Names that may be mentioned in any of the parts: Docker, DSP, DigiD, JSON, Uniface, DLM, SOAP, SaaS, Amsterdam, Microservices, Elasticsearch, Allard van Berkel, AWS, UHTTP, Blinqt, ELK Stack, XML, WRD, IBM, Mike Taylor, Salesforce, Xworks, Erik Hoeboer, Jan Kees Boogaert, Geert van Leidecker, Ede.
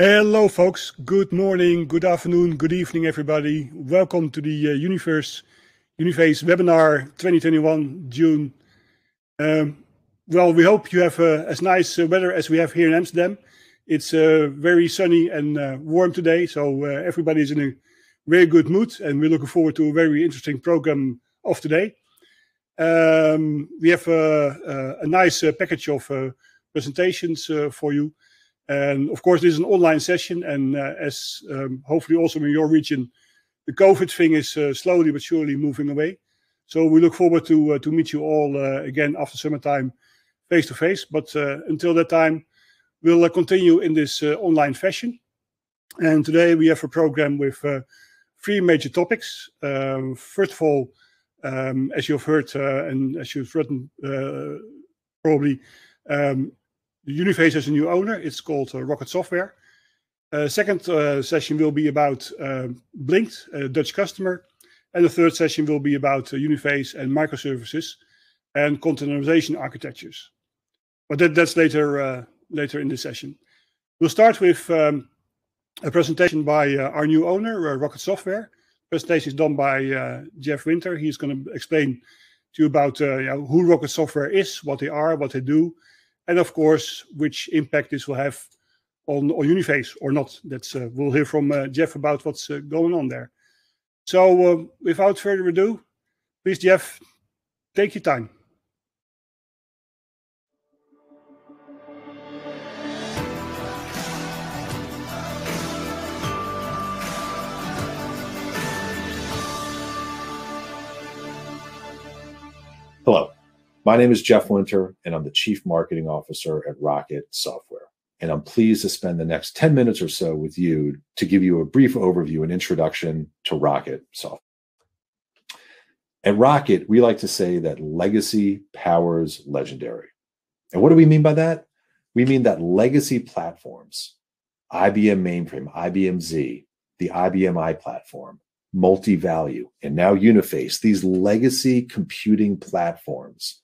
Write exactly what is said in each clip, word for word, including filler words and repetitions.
Hello folks, good morning, good afternoon, good evening everybody. Welcome to the uh, Universe, Uniface webinar twenty twenty-one, June. Um, well, we hope you have uh, as nice uh, weather as we have here in Amsterdam. It's uh, very sunny and uh, warm today, so uh, everybody's in a very good mood and we're looking forward to a very interesting program of today. Um, we have uh, uh, a nice uh, package of uh, presentations uh, for you. And of course, this is an online session, and uh, as um, hopefully also in your region, the COVID thing is uh, slowly but surely moving away. So we look forward to uh, to meet you all uh, again after summertime, face to face. But uh, until that time, we'll uh, continue in this uh, online fashion. And today we have a program with uh, three major topics. Um, first of all, um, as you've heard uh, and as you've written, uh, probably. Um, Uniface has a new owner. It's called uh, Rocket Software. Uh, second uh, session will be about uh, Blinqt, a Dutch customer. And the third session will be about uh, Uniface and microservices and containerization architectures. But that, that's later uh, later in this session. We'll start with um, a presentation by uh, our new owner, uh, Rocket Software. The presentation is done by uh, Jeff Winter. He's going to explain to you about uh, you know, who Rocket Software is, what they are, what they do. And of course, which impact this will have on, on Uniface or not. That's uh, we'll hear from uh, Jeff about what's uh, going on there. So um, without further ado, please, Jeff, take your time. Hello. My name is Jeff Winter, and I'm the Chief Marketing Officer at Rocket Software. And I'm pleased to spend the next ten minutes or so with you to give you a brief overview and introduction to Rocket Software. At Rocket, we like to say that legacy powers legendary. And what do we mean by that? We mean that legacy platforms, I B M mainframe, I B M Z, the I B M I platform, multi-value, and now Uniface, these legacy computing platforms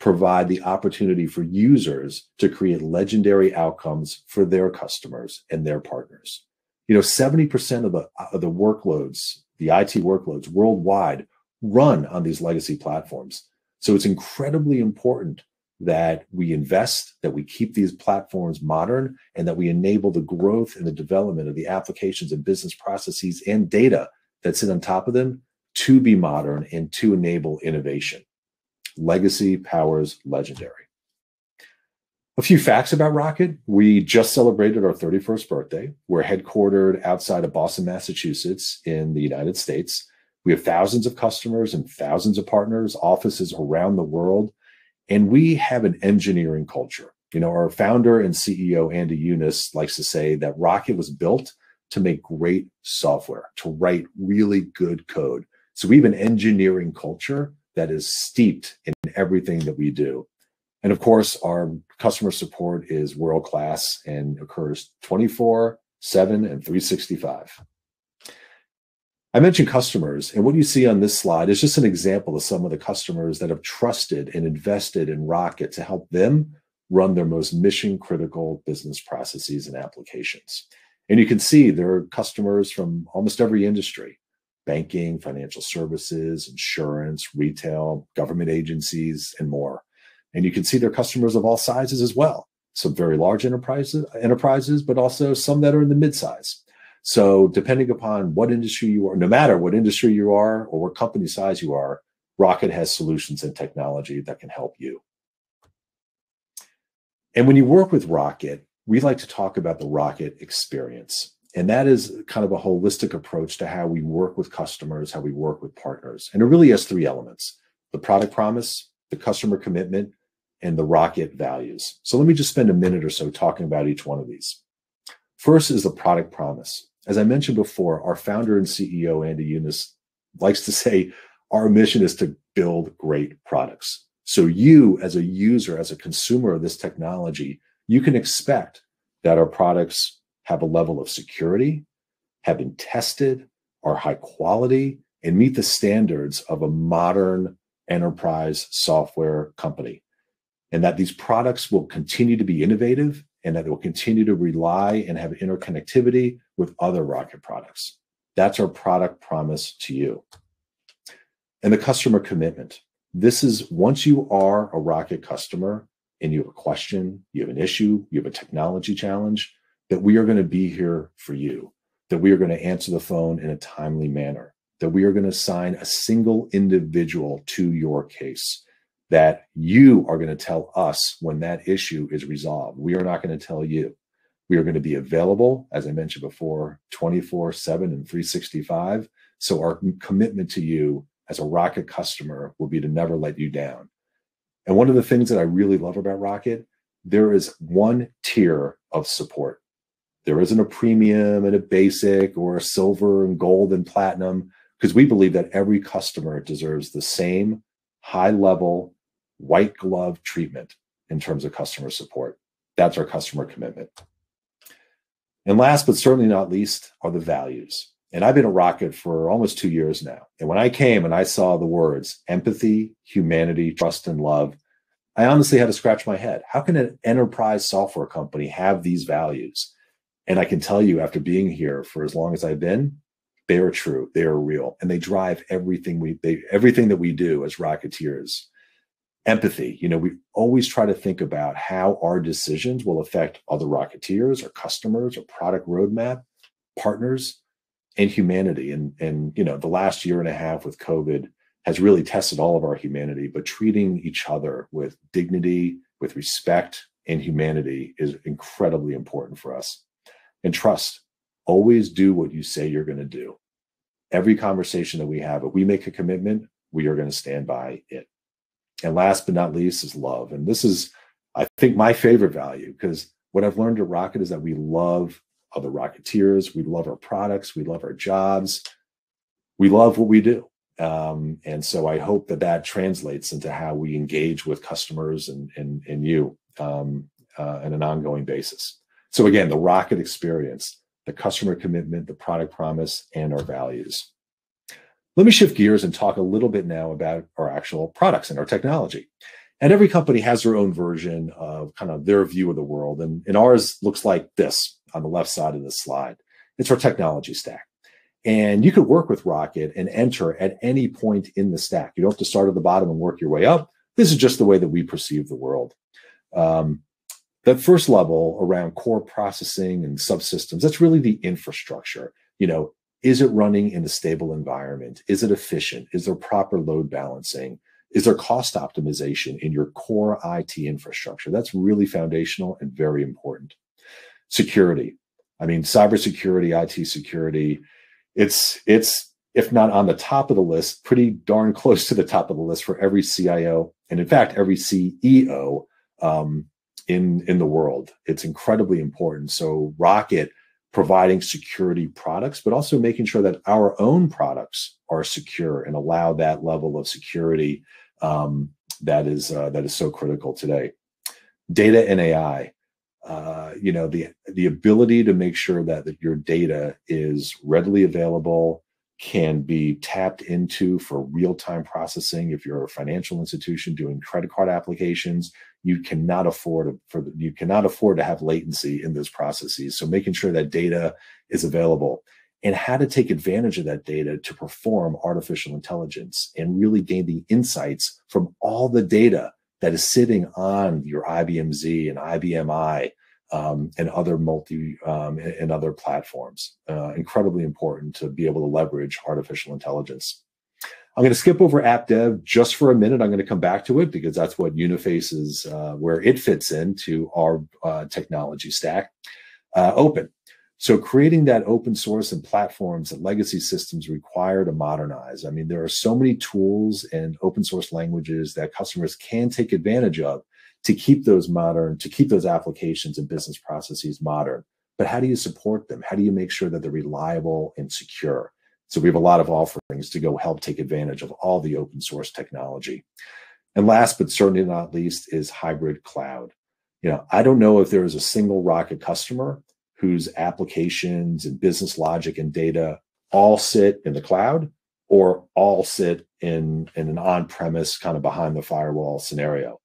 provide the opportunity for users to create legendary outcomes for their customers and their partners. You know, seventy percent of the, of the workloads, the I T workloads worldwide, run on these legacy platforms. So it's incredibly important that we invest, that we keep these platforms modern, and that we enable the growth and the development of the applications and business processes and data that sit on top of them to be modern and to enable innovation. Legacy powers legendary. A few facts about Rocket. We just celebrated our thirty-first birthday. We're headquartered outside of Boston, Massachusetts in the United States. We have thousands of customers and thousands of partners, offices around the world. And we have an engineering culture. You know, our founder and C E O, Andy Youcis, likes to say that Rocket was built to make great software, to write really good code. So we have an engineering culture that is steeped in everything that we do. And of course, our customer support is world-class and occurs twenty-four seven and three sixty-five. I mentioned customers, and what you see on this slide is just an example of some of the customers that have trusted and invested in Rocket to help them run their most mission-critical business processes and applications. And you can see there are customers from almost every industry: banking, financial services, insurance, retail, government agencies, and more. And you can see they're customers of all sizes as well, some very large enterprises, enterprises, but also some that are in the mid-size. So depending upon what industry you are, no matter what industry you are or what company size you are, Rocket has solutions and technology that can help you. And when you work with Rocket, we like to talk about the Rocket experience. And that is kind of a holistic approach to how we work with customers, how we work with partners. And it really has three elements: the product promise, the customer commitment, and the Rocket values. So let me just spend a minute or so talking about each one of these. First is the product promise. As I mentioned before, our founder and C E O, Andy Youcis, likes to say our mission is to build great products. So you, as a user, as a consumer of this technology, you can expect that our products have a level of security, have been tested, are high quality, and meet the standards of a modern enterprise software company. And that these products will continue to be innovative, and that it will continue to rely and have interconnectivity with other Rocket products. That's our product promise to you. And the customer commitment. This is, once you are a Rocket customer and you have a question, you have an issue, you have a technology challenge, that we are going to be here for you, that we are going to answer the phone in a timely manner, that we are going to assign a single individual to your case, that you are going to tell us when that issue is resolved. We are not going to tell you. We are going to be available, as I mentioned before, twenty-four seven and three sixty-five. So our commitment to you as a Rocket customer will be to never let you down. And one of the things that I really love about Rocket, there is one tier of support. There isn't a premium and a basic or a silver and gold and platinum, because we believe that every customer deserves the same high level white glove treatment in terms of customer support. That's our customer commitment. And last but certainly not least are the values. And I've been at Rocket for almost two years now. And when I came and I saw the words empathy, humanity, trust, and love, I honestly had to scratch my head. How can an enterprise software company have these values? And I can tell you, after being here for as long as I've been, they are true, they are real, and they drive everything we they, everything that we do as Rocketeers. Empathy, you know, we always try to think about how our decisions will affect other Rocketeers or customers or product roadmap, partners, and humanity. And, and you know, the last year and a half with COVID has really tested all of our humanity, but treating each other with dignity, with respect, and humanity is incredibly important for us. And trust. Always do what you say you're going to do. Every conversation that we have, if we make a commitment, we are going to stand by it. And last but not least is love. And this is, I think, my favorite value, because what I've learned at Rocket is that we love other Rocketeers. We love our products. We love our jobs. We love what we do. Um, and so I hope that that translates into how we engage with customers and, and, and you um, uh, on an ongoing basis. So again, the Rocket experience, the customer commitment, the product promise, and our values. Let me shift gears and talk a little bit now about our actual products and our technology. And every company has their own version of kind of their view of the world. And, and ours looks like this on the left side of this slide. It's our technology stack. And you could work with Rocket and enter at any point in the stack. You don't have to start at the bottom and work your way up. This is just the way that we perceive the world. Um, that first level around core processing and subsystems, that's really the infrastructure. You know, is it running in a stable environment? Is it efficient? Is there proper load balancing? Is there cost optimization in your core I T infrastructure? That's really foundational and very important. Security. I mean, cybersecurity, I T security, It's, it's if not on the top of the list, pretty darn close to the top of the list for every C I O, and in fact, every C E O um, in, in the world. It's incredibly important. So Rocket providing security products, but also making sure that our own products are secure and allow that level of security um, that is uh, that is so critical today. Data and A I. Uh, you know, the the ability to make sure that, that your data is readily available, can be tapped into for real-time processing. If you're a financial institution doing credit card applications, you cannot afford for you cannot afford to have latency in those processes. So making sure that data is available and how to take advantage of that data to perform artificial intelligence and really gain the insights from all the data that is sitting on your I B M Z and I B M I um, and other multi um, and other platforms. Uh, incredibly important to be able to leverage artificial intelligence. I'm going to skip over app dev just for a minute. I'm going to come back to it because that's what Uniface is, uh, where it fits into our uh, technology stack. Uh, open. So creating that open source and platforms that legacy systems require to modernize. I mean, there are so many tools and open source languages that customers can take advantage of to keep those modern, to keep those applications and business processes modern. But how do you support them? How do you make sure that they're reliable and secure? So we have a lot of offerings to go help take advantage of all the open source technology. And last but certainly not least is hybrid cloud. You know, I don't know if there is a single Rocket customer whose applications and business logic and data all sit in the cloud or all sit in, in an on-premise kind of behind the firewall scenario.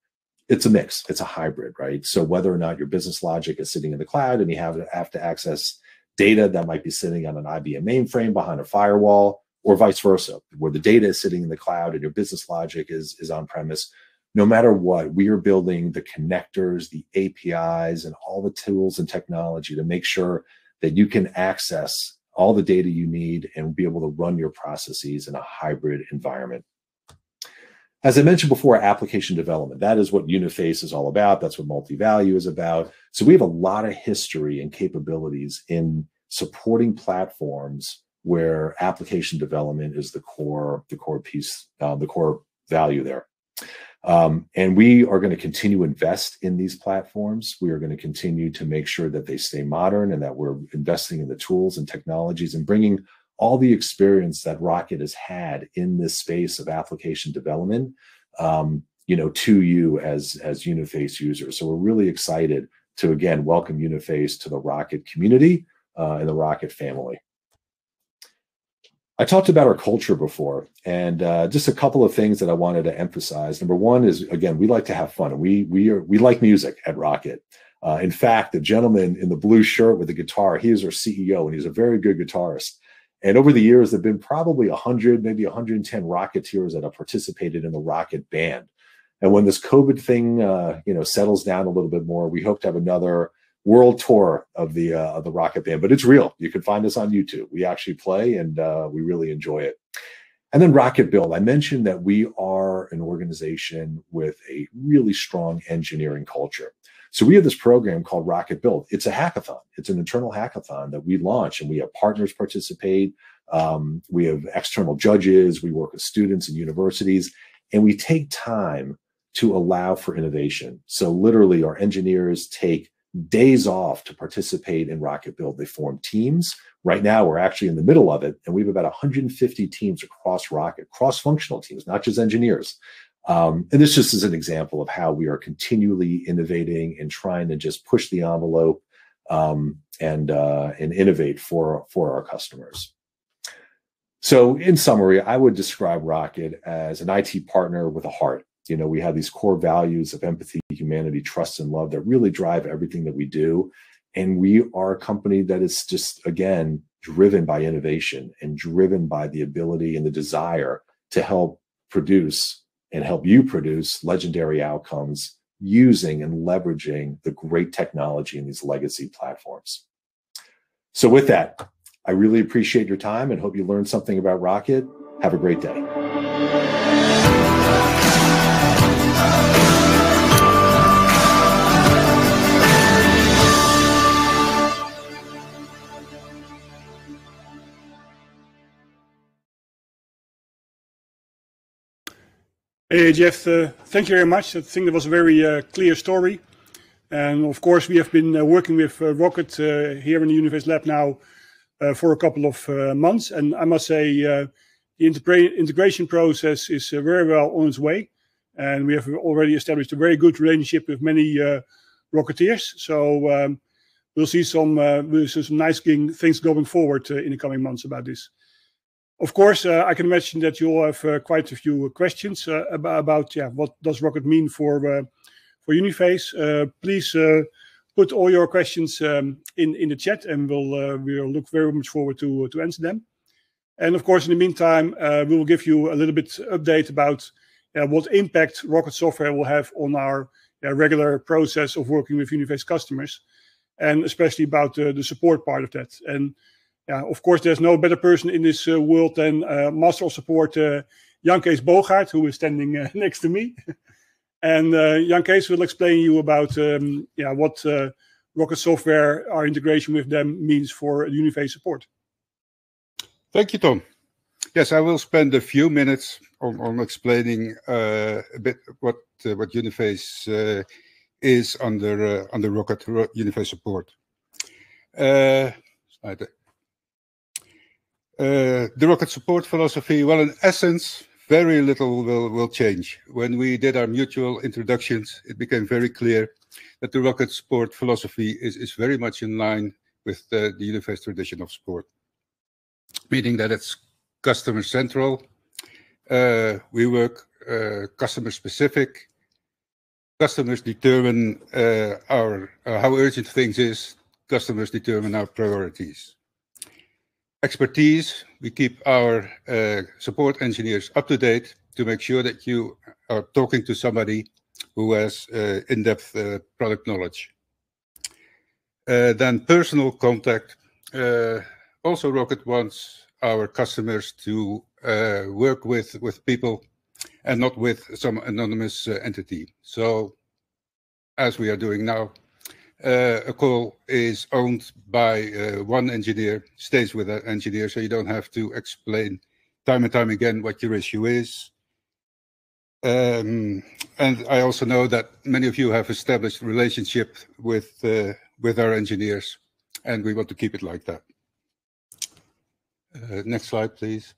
It's a mix, it's a hybrid, right? So whether or not your business logic is sitting in the cloud and you have to, have to access data that might be sitting on an I B M mainframe behind a firewall, or vice versa, where the data is sitting in the cloud and your business logic is, is on-premise, no matter what, we are building the connectors, the A P Is, and all the tools and technology to make sure that you can access all the data you need and be able to run your processes in a hybrid environment. As I mentioned before, application development, that is what Uniface is all about. That's what multi-value is about. So we have a lot of history and capabilities in supporting platforms where application development is the core, the core piece, uh, the core value there. Um, and we are going to continue to invest in these platforms. We are going to continue to make sure that they stay modern and that we're investing in the tools and technologies and bringing all the experience that Rocket has had in this space of application development, um, you know, to you as, as Uniface users. So we're really excited to, again, welcome Uniface to the Rocket community uh, and the Rocket family. I talked about our culture before, and uh, just a couple of things that I wanted to emphasize. Number one is, again, we like to have fun, and we we are we like music at Rocket. Uh, in fact, the gentleman in the blue shirt with the guitar, he is our C E O, and he's a very good guitarist. And over the years, there've been probably one hundred, maybe one hundred ten Rocketeers that have participated in the Rocket band. And when this COVID thing, uh, you know, settles down a little bit more, we hope to have another world tour of the uh, of the Rocket band, but it's real. You can find us on YouTube. We actually play, and uh, we really enjoy it. And then Rocket Build. I mentioned that we are an organization with a really strong engineering culture. So we have this program called Rocket Build. It's a hackathon. It's an internal hackathon that we launch, and we have partners participate. Um, we have external judges. We work with students and universities, and we take time to allow for innovation. So literally our engineers take days off to participate in Rocket Build. They form teams. Right now, we're actually in the middle of it, and we have about one hundred fifty teams across Rocket, cross-functional teams, not just engineers. Um, and this just is an example of how we are continually innovating and trying to just push the envelope um, and uh, and innovate for, for our customers. So in summary, I would describe Rocket as an I T partner with a heart. You know, we have these core values of empathy, humanity, trust, and love that really drive everything that we do. And we are a company that is just, again, driven by innovation and driven by the ability and the desire to help produce and help you produce legendary outcomes using and leveraging the great technology in these legacy platforms. So with that, I really appreciate your time and hope you learned something about Rocket. Have a great day. Hey Jeff, uh, thank you very much. I think that was a very uh, clear story. And of course, we have been uh, working with uh, Rocket uh, here in the Uniface Lab now uh, for a couple of uh, months. And I must say, uh, the integra integration process is uh, very well on its way. And we have already established a very good relationship with many uh, Rocketeers. So um, we'll see some, uh, we'll see some nice things going forward uh, in the coming months about this. Of course, uh, I can imagine that you all have uh, quite a few questions uh, about, about yeah, what does Rocket mean for uh, for Uniface. Uh, please uh, put all your questions um, in in the chat, and we'll uh, we'll look very much forward to uh, to answer them. And of course, in the meantime, uh, we will give you a little bit update about uh, what impact Rocket Software will have on our uh, regular process of working with Uniface customers, and especially about uh, the support part of that. And yeah, of course, there's no better person in this uh, world than uh, Master of Support, uh, Jan Kees Boogaert, who is standing uh, next to me. And uh, Jan Kees will explain you about um, yeah, what uh, Rocket Software, our integration with them, means for Uniface support. Thank you, Tom. Yes, I will spend a few minutes on, on explaining uh, a bit what uh, what Uniface uh, is under uh, under Rocket Ro Uniface support. Uh, Uh, the Rocket support philosophy, well, in essence, very little will, will change. When we did our mutual introductions, it became very clear that the Rocket support philosophy is, is very much in line with the, the Uniface tradition of support, meaning that it's customer central. Uh, we work uh, customer specific. Customers determine uh, our uh, how urgent things is. Customers determine our priorities. Expertise, we keep our uh, support engineers up to date to make sure that you are talking to somebody who has uh, in-depth uh, product knowledge. Uh, then personal contact. Uh, also Rocket wants our customers to uh, work with, with people and not with some anonymous uh, entity. So as we are doing now, Uh, a call is owned by uh, one engineer, stays with that engineer, so you don't have to explain time and time again what your issue is. Um, and I also know that many of you have established relationship with uh, with our engineers, and we want to keep it like that. Uh, next slide, please.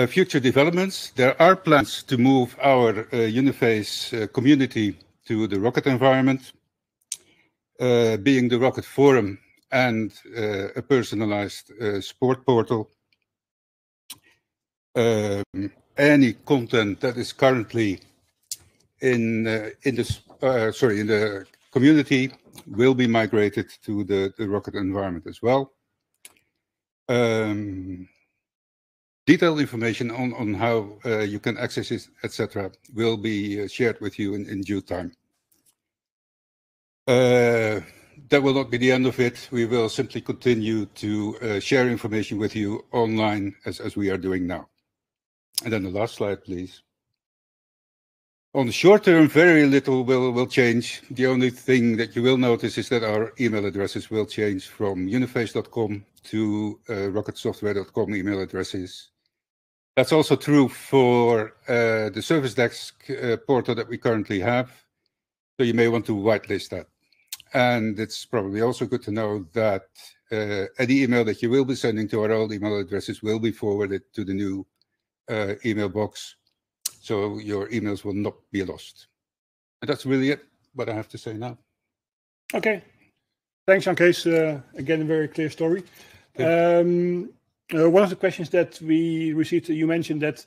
Uh, future developments. There are plans to move our uh, Uniface uh, community to the Rocket environment, uh, being the Rocket forum and uh, a personalized uh, support portal. Um, any content that is currently in uh, in the uh, sorry in the community will be migrated to the, the Rocket environment as well. Um, Detailed information on, on how uh, you can access it, et cetera, will be uh, shared with you in, in due time. Uh, that will not be the end of it. We will simply continue to uh, share information with you online as, as we are doing now. And then the last slide, please. On the short term, very little will, will change. The only thing that you will notice is that our email addresses will change from uniface dot com to uh, rocket software dot com email addresses. That's also true for uh, the service desk uh, portal that we currently have. So you may want to whitelist that. And it's probably also good to know that uh, any email that you will be sending to our old email addresses will be forwarded to the new uh, email box. So your emails will not be lost. And that's really it, what I have to say now. Okay. Thanks, Jan Kees. Uh, again, a very clear story. Okay. Um, uh, one of the questions that we received, you mentioned that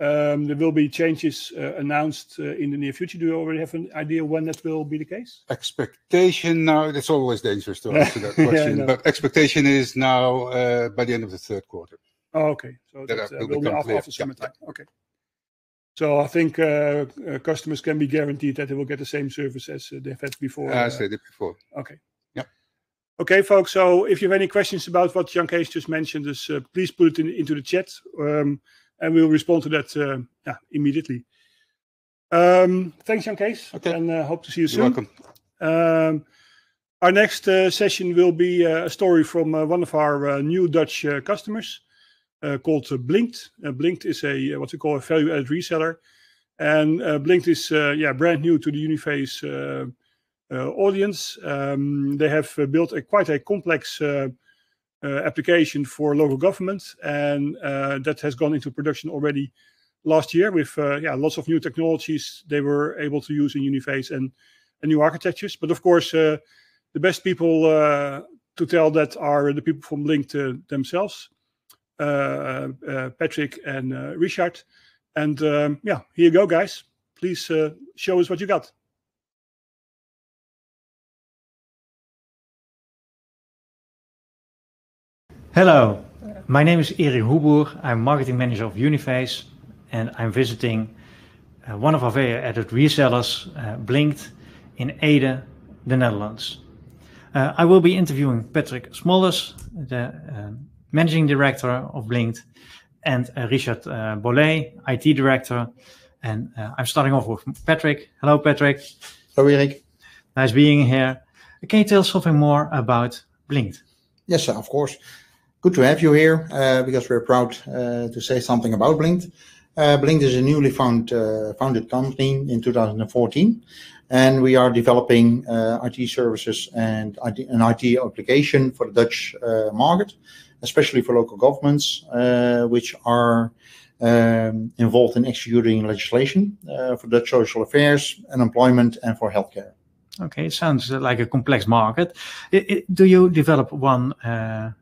um, there will be changes uh, announced uh, in the near future. Do you already have an idea when that will be the case? Expectation now, that's always dangerous to answer that question, yeah, but expectation is now uh, by the end of the third quarter. Oh, okay. So that, that uh, will be after, after summertime. Yeah. Okay. So I think uh, uh, customers can be guaranteed that they will get the same service as uh, they've had before. As uh, they did before. Okay. Yeah. Okay, folks. So if you have any questions about what Jan Kees just mentioned, is, uh, please put it in, into the chat, um, and we'll respond to that uh, yeah, immediately. Um, thanks, Jan Kees, okay. and uh, hope to see you soon. You're welcome. Um, our next uh, session will be uh, a story from uh, one of our uh, new Dutch uh, customers. Uh, called uh, Blinqt. Uh, Blinqt is a uh, what we call a value-added reseller, and uh, Blinqt is uh, yeah brand new to the Uniface uh, uh, audience. Um, they have uh, built a quite a complex uh, uh, application for local government, and uh, that has gone into production already last year with uh, yeah lots of new technologies they were able to use in Uniface and, and new architectures. But of course, uh, the best people uh, to tell that are the people from Blinqt uh, themselves. Uh, uh, Patrick and uh, Richard, and um, yeah, here you go, guys. Please uh, show us what you got. Hello, my name is Erik Hoeboer. I'm marketing manager of Uniface, and I'm visiting uh, one of our value-added resellers, uh, Blinqt, in Ede, the Netherlands. Uh, I will be interviewing Patrick Smolders, the uh, Managing Director of Blinqt, and uh, Richard uh, Bollet, I T Director. And uh, I'm starting off with Patrick. Hello, Patrick. Hello, Erik. Nice being here. Can you tell us something more about Blinqt? Yes, of course. Good to have you here, uh, because we're proud uh, to say something about Blinqt. Uh, Blinqt is a newly found, uh, founded company in two thousand fourteen, and we are developing uh, I T services and I T, an I T application for the Dutch uh, market, especially for local governments, uh, which are um, involved in executing legislation uh, for Dutch social affairs and employment and for healthcare. Okay, it sounds like a complex market. It, it, do you develop one uh,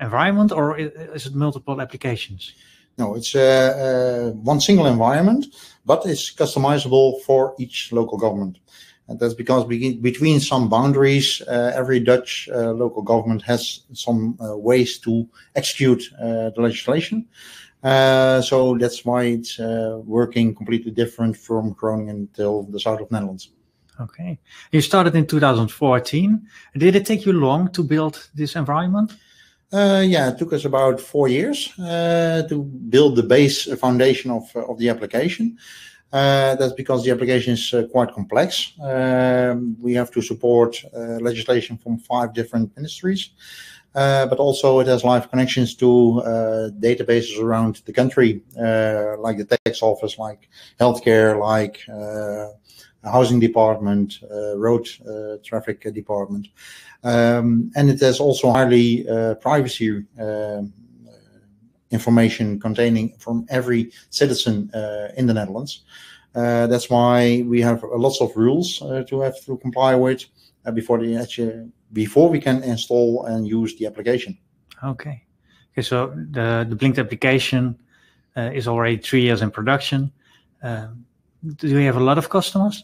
environment, or is it multiple applications? No, it's uh, uh, one single environment, but it's customizable for each local government. And that's because between some boundaries, uh, every Dutch uh, local government has some uh, ways to execute uh, the legislation. Uh, so that's why it's uh, working completely different from Groningen till the south of Netherlands. Okay. You started in two thousand fourteen. Did it take you long to build this environment? Uh, yeah, it took us about four years uh, to build the base foundation of, of the application. Uh, that's because the application is uh, quite complex. Um, we have to support uh, legislation from five different ministries, uh, but also it has live connections to uh, databases around the country, uh, like the tax office, like healthcare, like uh, housing department, uh, road uh, traffic department. Um, and it has also highly uh, privacy uh, information containing from every citizen uh, in the Netherlands. Uh, that's why we have lots of rules uh, to have to comply with uh, before the actually before we can install and use the application. Okay. Okay. So the the Blinqt application uh, is already three years in production. Uh, do we have a lot of customers?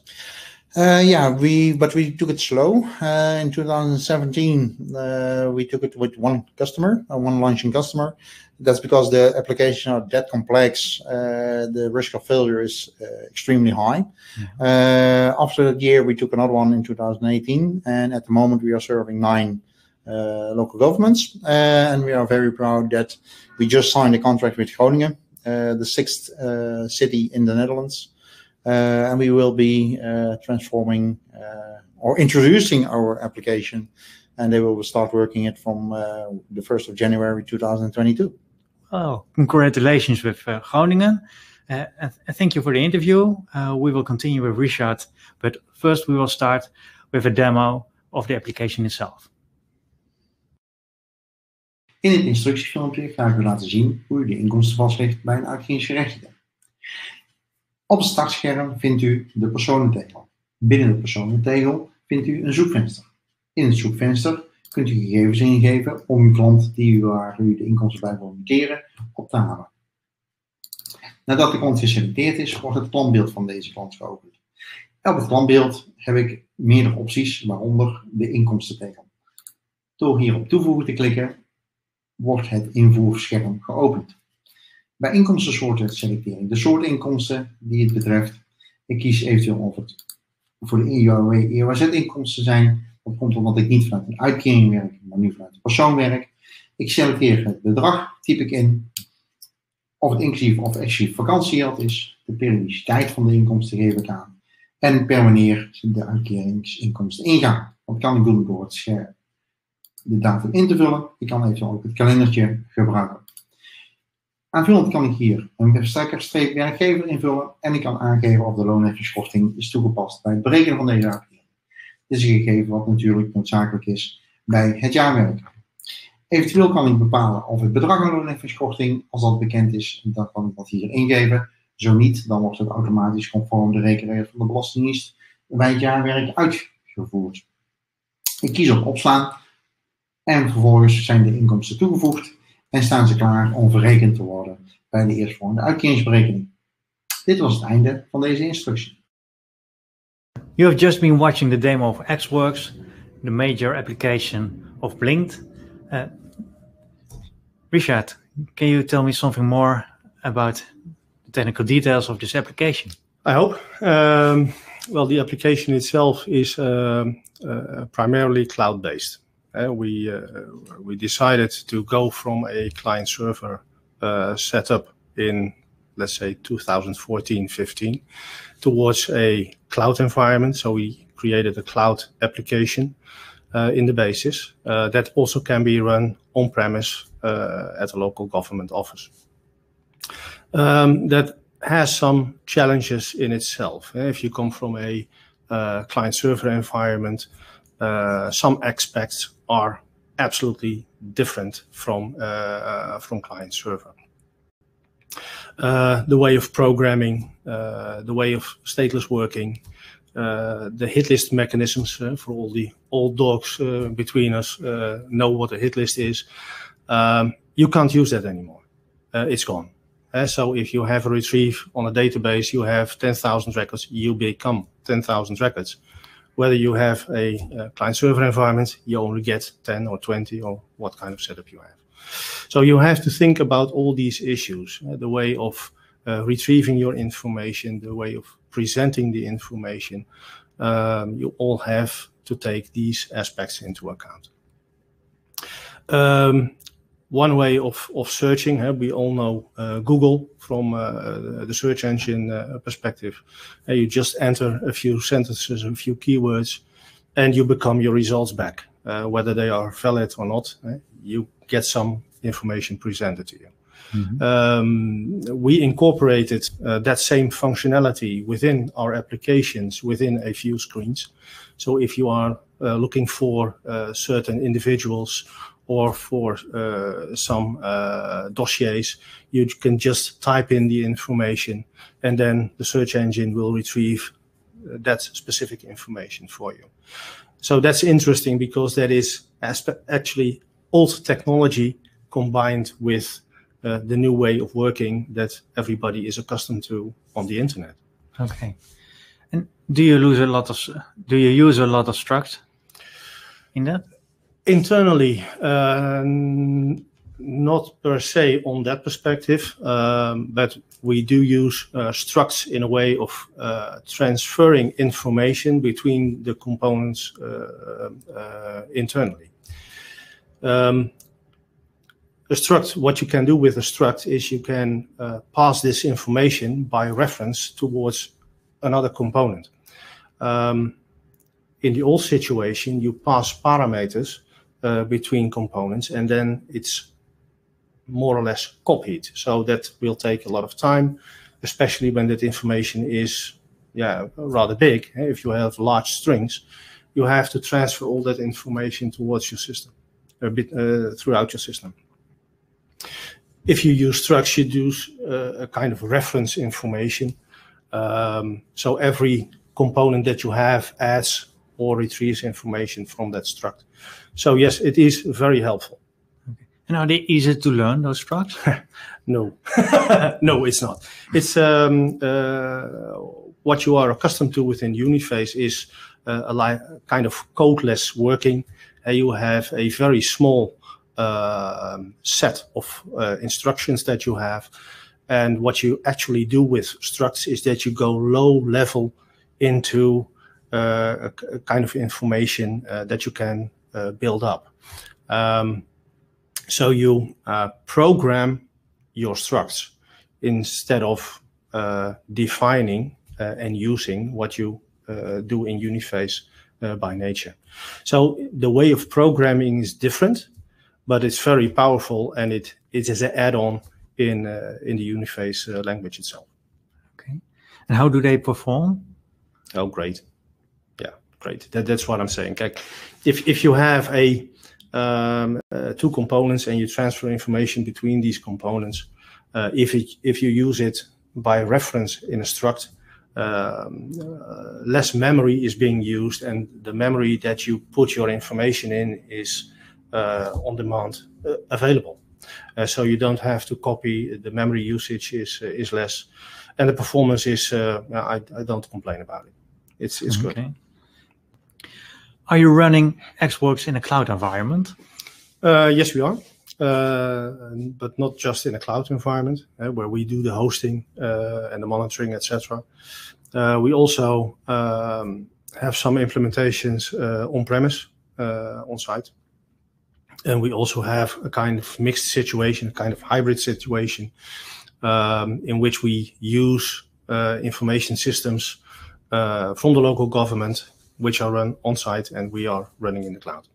Uh, yeah, we but we took it slow. Uh, in two thousand seventeen, uh, we took it with one customer, uh, one launching customer. That's because the applications are that complex. Uh, the risk of failure is uh, extremely high. Mm-hmm. uh, after that year, we took another one in two thousand eighteen, and at the moment we are serving nine uh, local governments. Uh, and we are very proud that we just signed a contract with Groningen, uh, the sixth uh, city in the Netherlands. Uh, and we will be uh, transforming uh, or introducing our application, and they will start working it from uh, the first of January two thousand twenty-two. Oh, congratulations with uh, Groningen. Uh, and thank you for the interview. Uh, we will continue with Richard, but first we will start with a demo of the application itself. In het instructiefilmpje ga ik u laten zien hoe u de inkomsten vastlegt bij een uitkeringsgerechtigde. Op het startscherm vindt u de personentegel. Binnen de personentegel vindt u een zoekvenster. In het zoekvenster kunt u gegevens ingeven om uw klant die waar u de inkomsten bij wil noteren op te halen. Nadat de klant geselecteerd is, wordt het klantbeeld van deze klant geopend. Elk klantbeeld heb ik meerdere opties, waaronder de inkomstentegel. Door hierop toevoegen te klikken, wordt het invoerscherm geopend. Bij inkomstensoorten selecteer ik de soort inkomsten die het betreft. Ik kies eventueel of het voor de E O W, E O Z-inkomsten zijn. Dat komt omdat ik niet vanuit een uitkering werk, maar nu vanuit de persoon werk. Ik selecteer het bedrag, typ ik in. Of het inclusief of exclusief vakantiegeld is. De periodiciteit van de inkomsten geef ik aan. En per wanneer de uitkeringsinkomsten ingaan. Dat kan ik doen door het scherm de datum in te vullen. Ik kan eventueel ook het kalendertje gebruiken. Aanvullend kan ik hier een webstrekerstreep werkgever invullen. En ik kan aangeven of de loonheffingskorting is toegepast bij het berekenen van deze uitkering. Dit is een gegeven wat natuurlijk noodzakelijk is bij het jaarwerk. Eventueel kan ik bepalen of het bedrag aan loonheffingskorting, als dat bekend is, dan kan ik dat hier ingeven. Zo niet, dan wordt het automatisch conform de rekenregels van de Belastingdienst bij het jaarwerk uitgevoerd. Ik kies op opslaan. En vervolgens zijn de inkomsten toegevoegd en staan ze klaar om verrekend te worden bij de eerstvolgende uitkeringsberekening. Dit was het einde van deze instructie. You have just been watching the demo of Xworks, the major application of Blinqt. Uh, Richard, can you tell me something more about the technical details of this application? I hope. Um, well, the application itself is uh, uh, primarily cloud-based. Uh, we uh, we decided to go from a client-server uh, setup in, let's say, two thousand fourteen fifteen towards a cloud environment. So we created a cloud application uh, in the basis uh, that also can be run on-premise uh, at a local government office. Um, that has some challenges in itself. If you come from a uh, client-server environment, Uh, some aspects are absolutely different from uh, from client server. Uh, the way of programming, uh, the way of stateless working, uh, the hit list mechanisms uh, for all the old dogs uh, between us uh, know what a hit list is. Um, you can't use that anymore. Uh, it's gone. Uh, so if you have a retrieve on a database, you have ten thousand records, you become ten thousand records. Whether you have a uh, client-server environment, you only get ten or twenty or what kind of setup you have. So you have to think about all these issues, uh, the way of uh, retrieving your information, the way of presenting the information. Um, you all have to take these aspects into account. Um, one way of, of searching, uh, we all know uh, Google from uh, the search engine uh, perspective. Uh, you just enter a few sentences, a few keywords, and you become your results back. Uh, whether they are valid or not, uh, you get some information presented to you. Mm-hmm. um, we incorporated uh, that same functionality within our applications, within a few screens. So if you are uh, looking for uh, certain individuals or for uh, some uh, dossiers, you can just type in the information and then the search engine will retrieve that specific information for you. So that's interesting because that is actually old technology combined with uh, the new way of working that everybody is accustomed to on the internet. Okay. And do you lose a lot of, do you use a lot of struct in that? Internally, uh, not per se on that perspective, um, but we do use uh, structs in a way of uh, transferring information between the components uh, uh, internally. Um, a struct, what you can do with a struct is you can uh, pass this information by reference towards another component. Um, in the old situation, you pass parameters Uh, between components, and then it's more or less copied. So that will take a lot of time, especially when that information is yeah, rather big. If you have large strings, you have to transfer all that information towards your system, a bit uh, throughout your system. If you use structs, you use uh, a kind of reference information. Um, so every component that you have adds or retrieves information from that struct. So yes, it is very helpful. Okay. And are they easy to learn, those structs? No, no, it's not. It's um, uh, what you are accustomed to within Uniface is uh, a li kind of codeless working. Uh, you have a very small uh, set of uh, instructions that you have. And what you actually do with structs is that you go low level into uh, a, a kind of information uh, that you can uh, build up. Um, so you uh, program your structs instead of uh, defining uh, and using what you uh, do in Uniface uh, by nature. So the way of programming is different, but it's very powerful, and it, it is an add-on in uh, in the Uniface uh, language itself. Okay, and how do they perform? Oh, great! Yeah, great. That, that's what I'm saying. Like, if if you have a um, uh, two components and you transfer information between these components, uh, if it, if you use it by reference in a struct, um, uh, less memory is being used, and the memory that you put your information in is uh, on demand uh, available. Uh, so you don't have to copy. The memory usage is uh, is less, and the performance is. Uh, I, I don't complain about it. It's it's okay. Good. Are you running Xworks in a cloud environment? Uh, yes, we are, uh, but not just in a cloud environment uh, where we do the hosting uh, and the monitoring, et cetera. Uh, we also um, have some implementations uh, on premise, uh, on site. And we also have a kind of mixed situation, a kind of hybrid situation, um, in which we use uh, information systems uh, from the local government, which are run on site, and we are running in the cloud.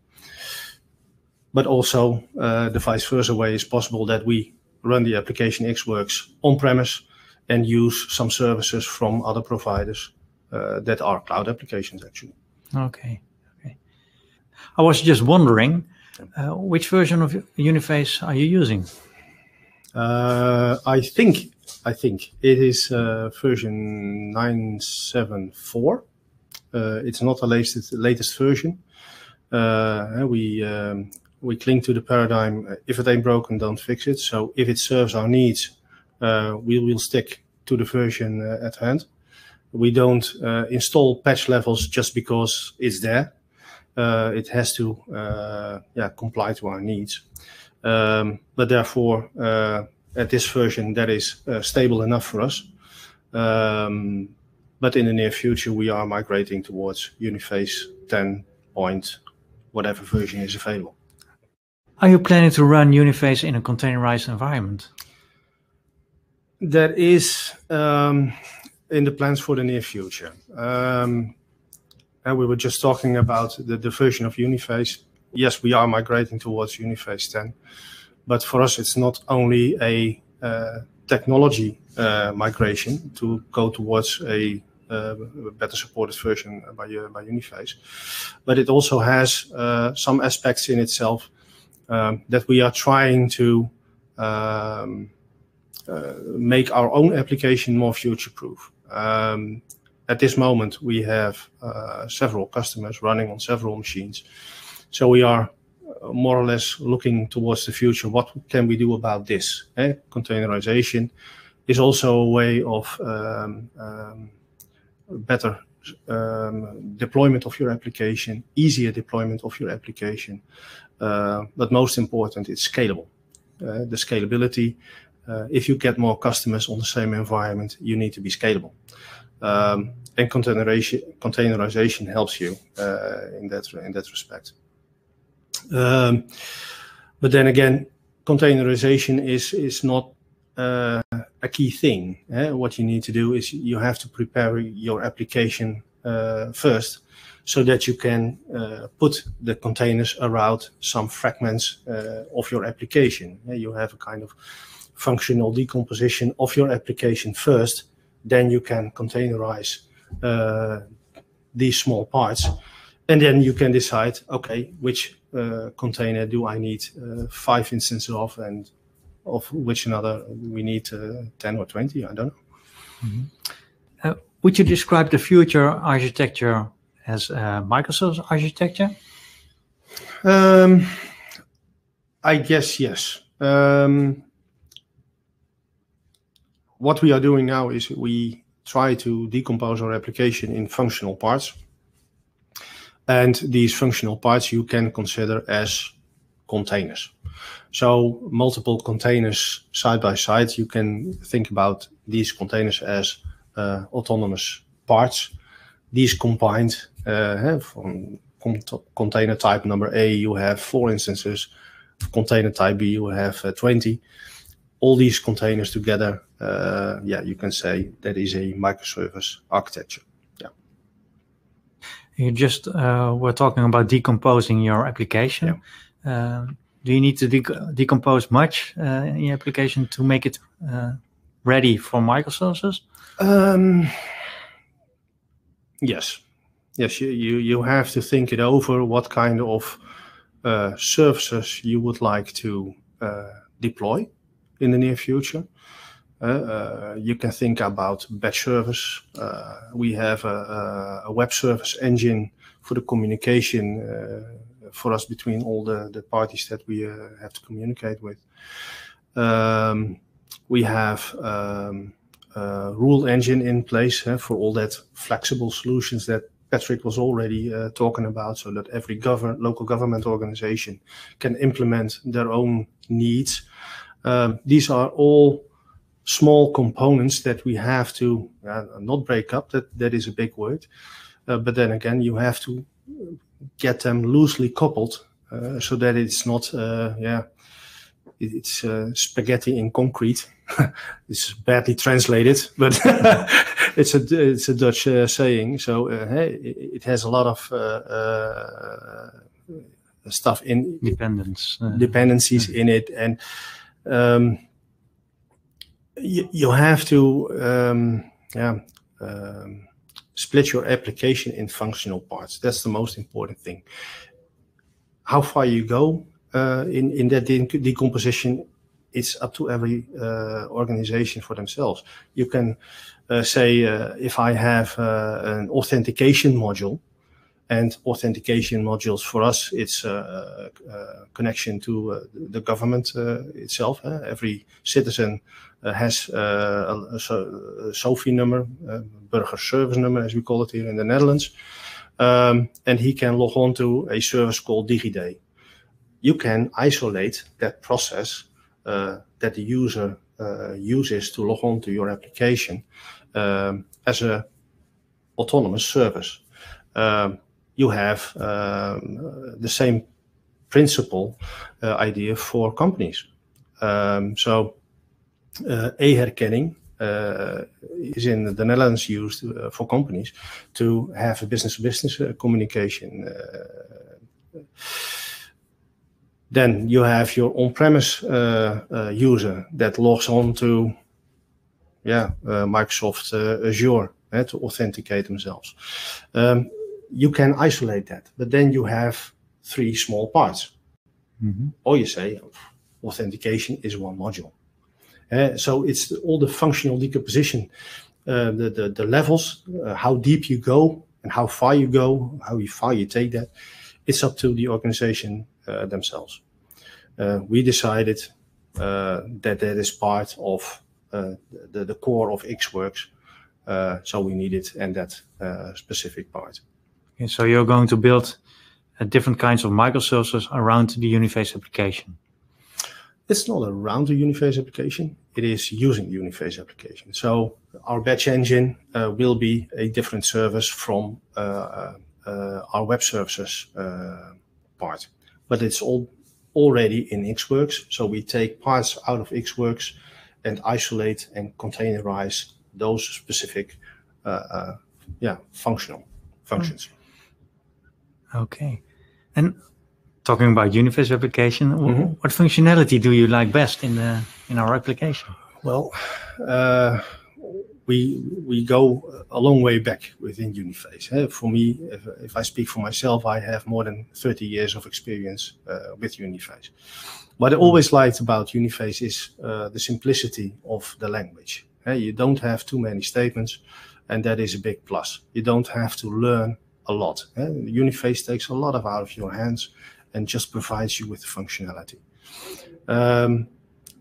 But also uh, the vice versa way is possible, that we run the application Xworks on premise and use some services from other providers uh, that are cloud applications, actually. Okay. Okay. I was just wondering. Uh, which version of Uniface are you using? Uh, I think I think it is uh, version nine seven four. Uh, it's not the latest latest version. Uh, we um, we cling to the paradigm: uh, if it ain't broken, don't fix it. So if it serves our needs, uh, we will stick to the version uh, at hand. We don't uh, install patch levels just because it's there. Uh, it has to uh, yeah, comply to our needs. Um, but therefore, uh, at this version, that is uh, stable enough for us. Um, but in the near future, we are migrating towards Uniface ten point whatever version is available. Are you planning to run Uniface in a containerized environment? That is um, in the plans for the near future. Um, And we were just talking about the, the version of Uniface. Yes, we are migrating towards Uniface ten, but for us it's not only a uh, technology uh, migration to go towards a uh, better supported version by, uh, by Uniface, but it also has uh, some aspects in itself um, that we are trying to um, uh, make our own application more future-proof. Um, At this moment, we have uh, several customers running on several machines. So we are more or less looking towards the future. What can we do about this? Eh? Containerization is also a way of um, um, better um, deployment of your application, easier deployment of your application. Uh, but most important, it's scalable. Uh, the scalability, uh, if you get more customers on the same environment, you need to be scalable. Um, and containerization, containerization helps you uh, in that in that respect. Um, but then again, containerization is is not uh, a key thing. Eh? What you need to do is you have to prepare your application uh, first, so that you can uh, put the containers around some fragments uh, of your application. You have a kind of functional decomposition of your application first, then you can containerize uh, these small parts. And then you can decide, okay, which uh, container do I need uh, five instances of, and of which another we need uh, ten or twenty, I don't know. Mm-hmm. uh, would you describe the future architecture as uh, Microsoft's architecture? Um, I guess yes. Um, what we are doing now is we try to decompose our application in functional parts. And these functional parts you can consider as containers. So multiple containers side by side, you can think about these containers as uh, autonomous parts. These combined, uh, have from container type number A, you have four instances. Container type B, you have uh, twenty. All these containers together, uh, yeah, you can say that is a microservice architecture. You just uh, were talking about decomposing your application. Yeah. Uh, do you need to de decompose much uh, in your application to make it uh, ready for microservices? Um, yes. Yes, you, you, you have to think it over what kind of uh, services you would like to uh, deploy in the near future. Uh, uh, you can think about batch service. Uh, we have a, a web service engine for the communication uh, for us between all the, the parties that we uh, have to communicate with. Um, we have um, a rule engine in place uh, for all that flexible solutions that Patrick was already uh, talking about, so that every govern local government organization can implement their own needs. Uh, these are all small components that we have to uh, not break up. That that is a big word, uh, but then again, you have to get them loosely coupled uh, so that it's not uh, yeah, it, it's uh, spaghetti in concrete. It's badly translated, but it's a it's a Dutch uh, saying. So uh, hey, it, it has a lot of uh, uh, stuff in dependence uh, dependencies yeah. in it, and. Um, You have to um, yeah, um, split your application in functional parts. That's the most important thing. How far you go uh, in, in that de decomposition, it's up to every uh, organization for themselves. You can uh, say, uh, if I have uh, an authentication module, and authentication modules for us, it's a, a connection to uh, the government uh, itself. Uh, every citizen uh, has uh, a, a SOFI number, a burger service number, as we call it here in the Netherlands. Um, and he can log on to a service called DigiD. You can isolate that process uh, that the user uh, uses to log on to your application um, as an autonomous service. Um, You have uh, the same principle uh, idea for companies. Um, so uh, e-herkenning uh, is in the Netherlands used uh, for companies to have a business-to-business uh, communication. Uh, then you have your on-premise uh, uh, user that logs on to yeah, uh, Microsoft uh, Azure uh, to authenticate themselves. Um, You can isolate that, but then you have three small parts. Mm-hmm. Or you say authentication is one module. Uh, so it's the, all the functional decomposition, uh, the, the, the levels, uh, how deep you go and how far you go, how far you take that. It's up to the organization uh, themselves. Uh, we decided uh, that that is part of uh, the, the core of Xworks. Uh, so we need it and that uh, specific part. Okay, so you're going to build uh, different kinds of microservices around the Uniface application. It's not around the Uniface application. It is using the Uniface application. So our batch engine uh, will be a different service from uh, uh, our web services uh, part. But it's all already in Xworks. So we take parts out of Xworks and isolate and containerize those specific uh, uh, yeah, functional functions. Mm. Okay. And talking about Uniface application, mm-hmm. what functionality do you like best in the in our application? Well, uh, we we go a long way back within Uniface. Eh? For me, if, if I speak for myself, I have more than thirty years of experience uh, with Uniface. What I always liked about Uniface is uh, the simplicity of the language. Eh? You don't have too many statements, and that is a big plus. You don't have to learn a lot. Eh? Uniface takes a lot of out of your hands and just provides you with the functionality. Um,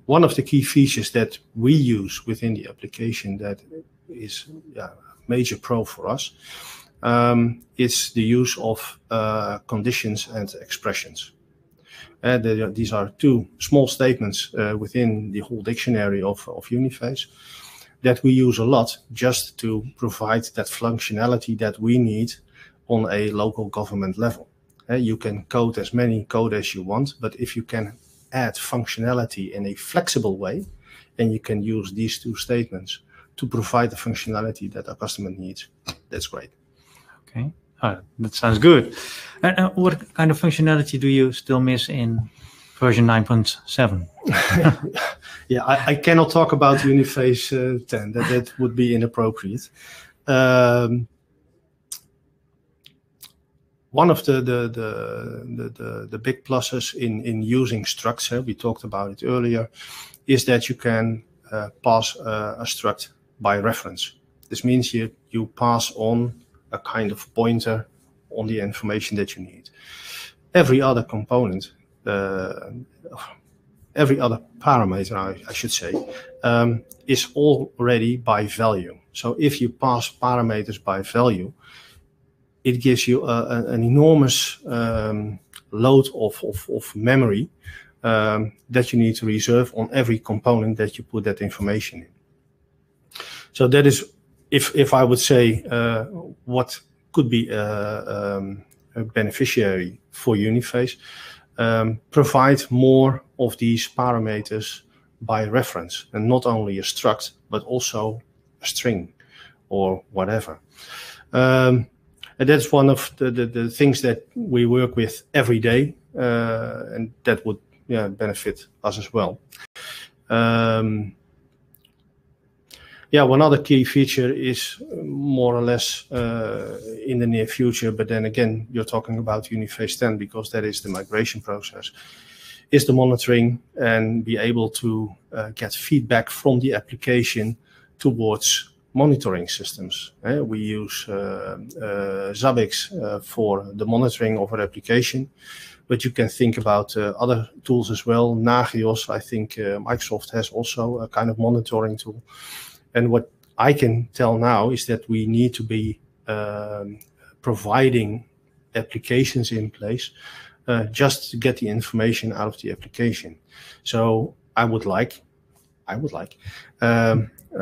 One of the key features that we use within the application that is yeah, major pro for us um, is the use of uh, conditions and expressions. And the, these are two small statements uh, within the whole dictionary of, of Uniface that we use a lot just to provide that functionality that we need on a local government level. Uh, you can code as many code as you want, but if you can add functionality in a flexible way, and you can use these two statements to provide the functionality that our customer needs. That's great. Okay, oh, that sounds good. And uh, what kind of functionality do you still miss in version nine point seven? Yeah, I, I cannot talk about Uniface uh, ten. That, that would be inappropriate. Um, One of the the, the, the, the big pluses in, in using structs, we talked about it earlier, is that you can uh, pass uh, a struct by reference. This means you, you pass on a kind of pointer on the information that you need. Every other component, uh, every other parameter, I, I should say, um, is already by value. So if you pass parameters by value, it gives you a, an enormous um, load of, of, of memory um, that you need to reserve on every component that you put that information in. So that is, if, if I would say uh, what could be a, um, a beneficiary for Uniface, um, provide more of these parameters by reference, and not only a struct, but also a string or whatever. Um, And that's one of the, the, the things that we work with every day, uh, and that would yeah, benefit us as well. Um, yeah, one other key feature is more or less uh, in the near future, but then again, you're talking about Uniface ten because that is the migration process, is the monitoring and be able to uh, get feedback from the application towards monitoring systems. Eh? We use uh, uh, Zabbix uh, for the monitoring of our application, but you can think about uh, other tools as well. Nagios, I think uh, Microsoft has also a kind of monitoring tool. And what I can tell now is that we need to be um, providing applications in place uh, just to get the information out of the application. So I would like, I would like, um, Uh,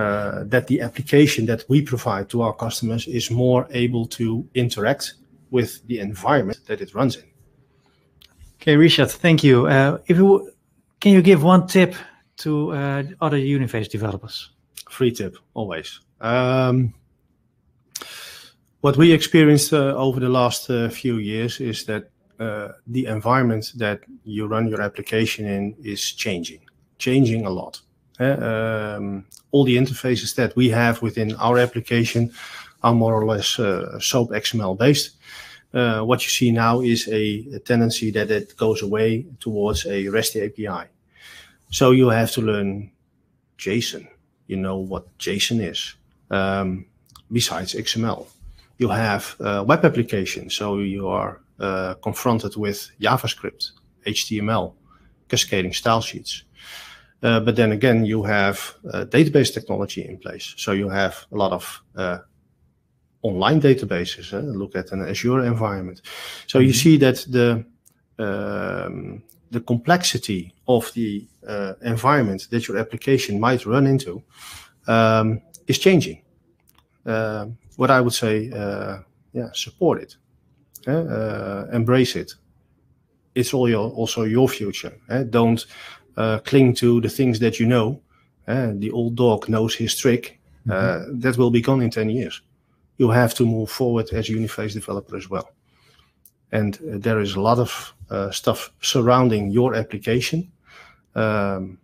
that the application that we provide to our customers is more able to interact with the environment that it runs in. Okay, Richard, thank you. Uh, if you can you give one tip to uh, other Uniface developers? Free tip, always. Um, what we experienced uh, over the last uh, few years is that uh, the environment that you run your application in is changing, changing a lot. Uh, um, all the interfaces that we have within our application are more or less uh, SOAP X M L based. Uh, what you see now is a, a tendency that it goes away towards a REST A P I. So you have to learn JSON. You know what JSON is. Um, besides X M L, you have uh, web applications. So you are uh, confronted with JavaScript, H T M L, cascading style sheets. Uh, but then again, you have uh, database technology in place. So you have a lot of uh, online databases. Eh? Look at an Azure environment. So mm-hmm. you see that the um, the complexity of the uh, environment that your application might run into um, is changing. Uh, what I would say, uh, yeah, support it, eh? uh, embrace it. It's all your, also your future. Eh? Don't. Uh, cling to the things that you know. Uh, the old dog knows his trick. Uh, mm-hmm. That will be gone in ten years. You have to move forward as a Uniface developer as well. And uh, there is a lot of uh, stuff surrounding your application. Um,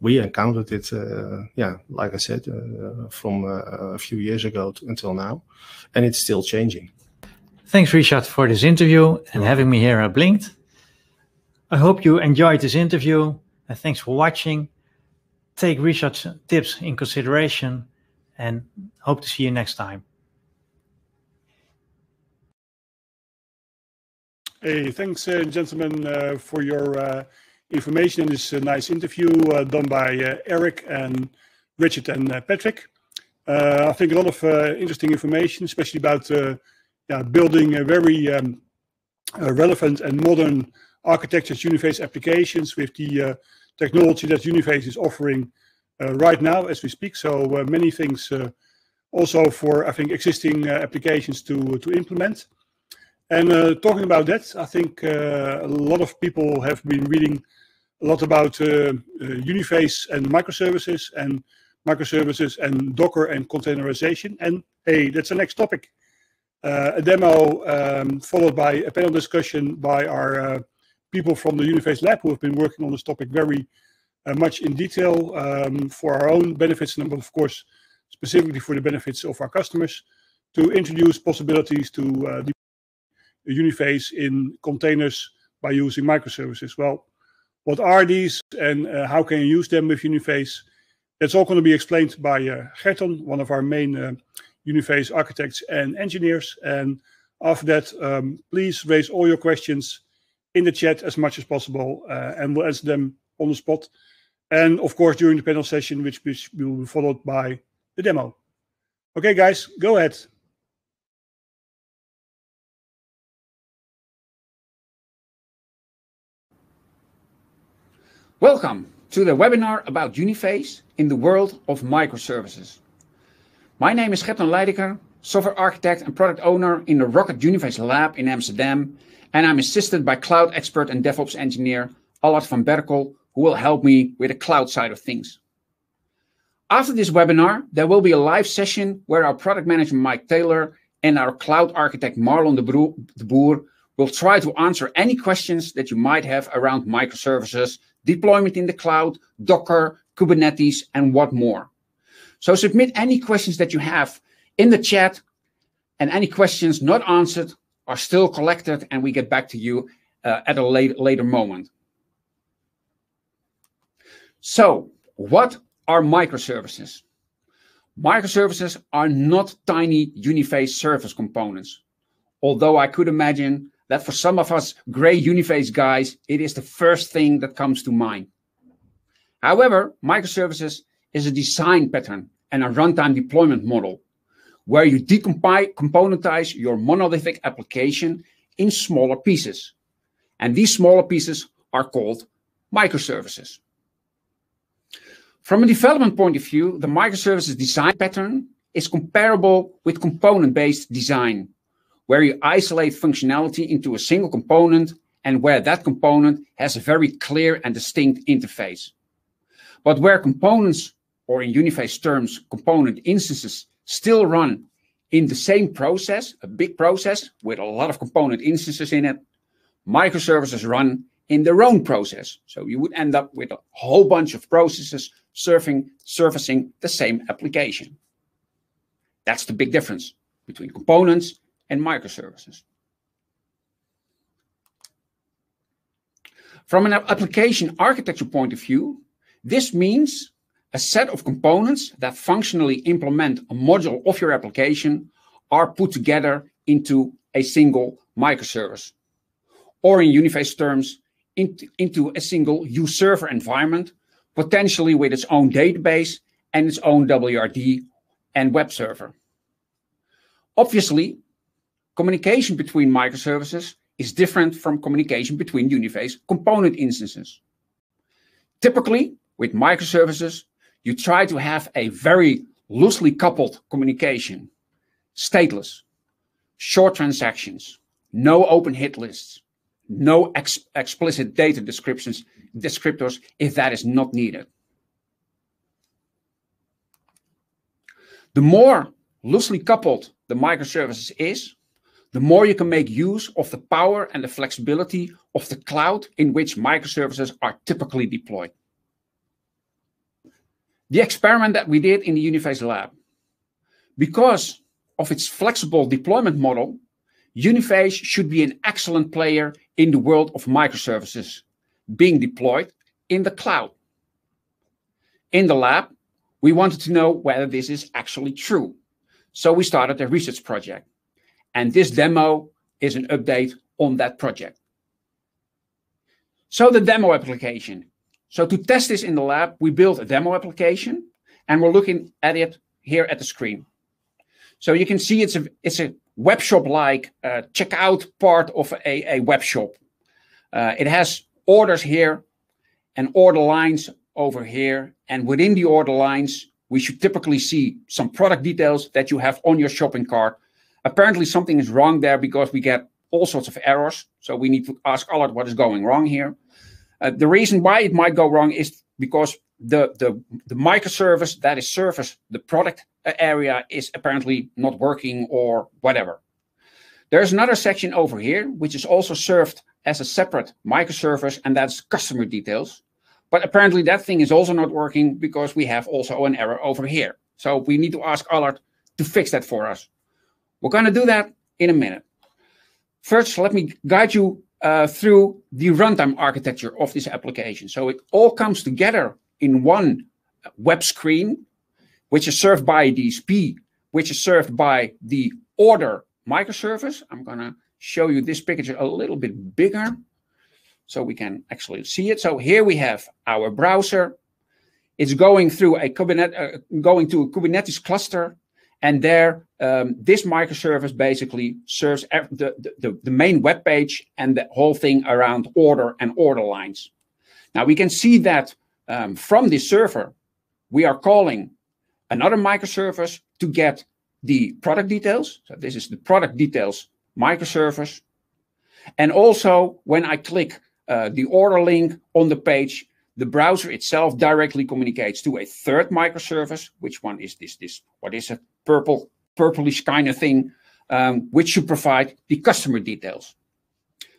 we encountered it, uh, yeah, like I said, uh, from uh, a few years ago to, until now, and it's still changing. Thanks, Richard, for this interview and having me here at Blinqt. I hope you enjoyed this interview, and thanks for watching. Take Richard's tips in consideration, and hope to see you next time. Hey, thanks, uh, gentlemen, uh, for your uh, information in this uh, nice interview uh, done by uh, Eric and Richard and uh, Patrick. Uh, I think a lot of uh, interesting information, especially about uh, yeah, building a very um, uh, relevant and modern architectures, Uniface applications with the uh, technology that Uniface is offering uh, right now as we speak. So uh, many things uh, also for, I think, existing uh, applications to, to implement. And uh, talking about that, I think uh, a lot of people have been reading a lot about uh, uh, Uniface and microservices and microservices and Docker and containerization. And hey, that's the next topic. Uh, a demo um, followed by a panel discussion by our uh, people from the Uniface lab who have been working on this topic very uh, much in detail um, for our own benefits, and of course, specifically for the benefits of our customers, to introduce possibilities to uh, Uniface in containers by using microservices. Well, what are these and uh, how can you use them with Uniface? That's all going to be explained by uh, Gerton, one of our main uh, Uniface architects and engineers. And after that, um, please raise all your questions in the chat as much as possible, uh, and we'll answer them on the spot. And of course, during the panel session, which, which will be followed by the demo. Okay, guys, go ahead. Welcome to the webinar about Uniface in the world of microservices. My name is Geert van Leidecker, software architect and product owner in the Rocket Uniface lab in Amsterdam, and I'm assisted by cloud expert and DevOps engineer Allard van Berkel, who will help me with the cloud side of things. After this webinar, there will be a live session where our product manager Mike Taylor and our cloud architect Marlon de Boer will try to answer any questions that you might have around microservices, deployment in the cloud, Docker, Kubernetes, and what more. So submit any questions that you have in the chat, and any questions not answered are still collected and we get back to you uh, at a late, later moment. So what are microservices? Microservices are not tiny Uniface service components, although I could imagine that for some of us gray Uniface guys, it is the first thing that comes to mind. However, microservices is a design pattern and a runtime deployment model, where you decomponentize your monolithic application in smaller pieces. And these smaller pieces are called microservices. From a development point of view, the microservices design pattern is comparable with component-based design, where you isolate functionality into a single component and where that component has a very clear and distinct interface. But where components, or in Uniface terms, component instances, still run in the same process, a big process with a lot of component instances in it, microservices run in their own process. So you would end up with a whole bunch of processes serving, servicing the same application. That's the big difference between components and microservices. From an application architecture point of view, this means a set of components that functionally implement a module of your application are put together into a single microservice, or in Uniface terms, into, into a single uServer environment, potentially with its own database and its own W R D and web server. Obviously, communication between microservices is different from communication between Uniface component instances. Typically, with microservices, you try to have a very loosely coupled communication, stateless, short transactions, no open hit lists, no ex explicit data descriptions, descriptors if that is not needed. The more loosely coupled the microservices is, the more you can make use of the power and the flexibility of the cloud in which microservices are typically deployed. The experiment that we did in the Uniface lab, because of its flexible deployment model, Uniface should be an excellent player in the world of microservices being deployed in the cloud. In the lab, we wanted to know whether this is actually true. So we started a research project. And this demo is an update on that project. So the demo application. So to test this in the lab, we built a demo application and we're looking at it here at the screen. So you can see it's a, it's a web shop-like uh, checkout part of a, a web shop. Uh, it has orders here and order lines over here. And within the order lines, we should typically see some product details that you have on your shopping cart. Apparently something is wrong there because we get all sorts of errors. So we need to ask Allard what is going wrong here. Uh, the reason why it might go wrong is because the, the, the microservice that is service, the product area is apparently not working or whatever. There's another section over here, which is also served as a separate microservice, and that's customer details. But apparently that thing is also not working because we have also an error over here. So we need to ask Allard to fix that for us. We're going to do that in a minute. First, let me guide you uh, through the runtime architecture of this application. So it all comes together in one web screen, which is served by a D S P, which is served by the order microservice. I'm going to show you this picture a little bit bigger so we can actually see it. So here we have our browser. It's going through a Kubernetes, uh, going to a Kubernetes cluster. And there, um, this microservice basically serves the, the, the main web page and the whole thing around order and order lines. Now, we can see that um, from this server, we are calling another microservice to get the product details. So this is the product details microservice. And also, when I click uh, the order link on the page, the browser itself directly communicates to a third microservice. Which one is this? This what is a purple, purplish kind of thing, um, which should provide the customer details.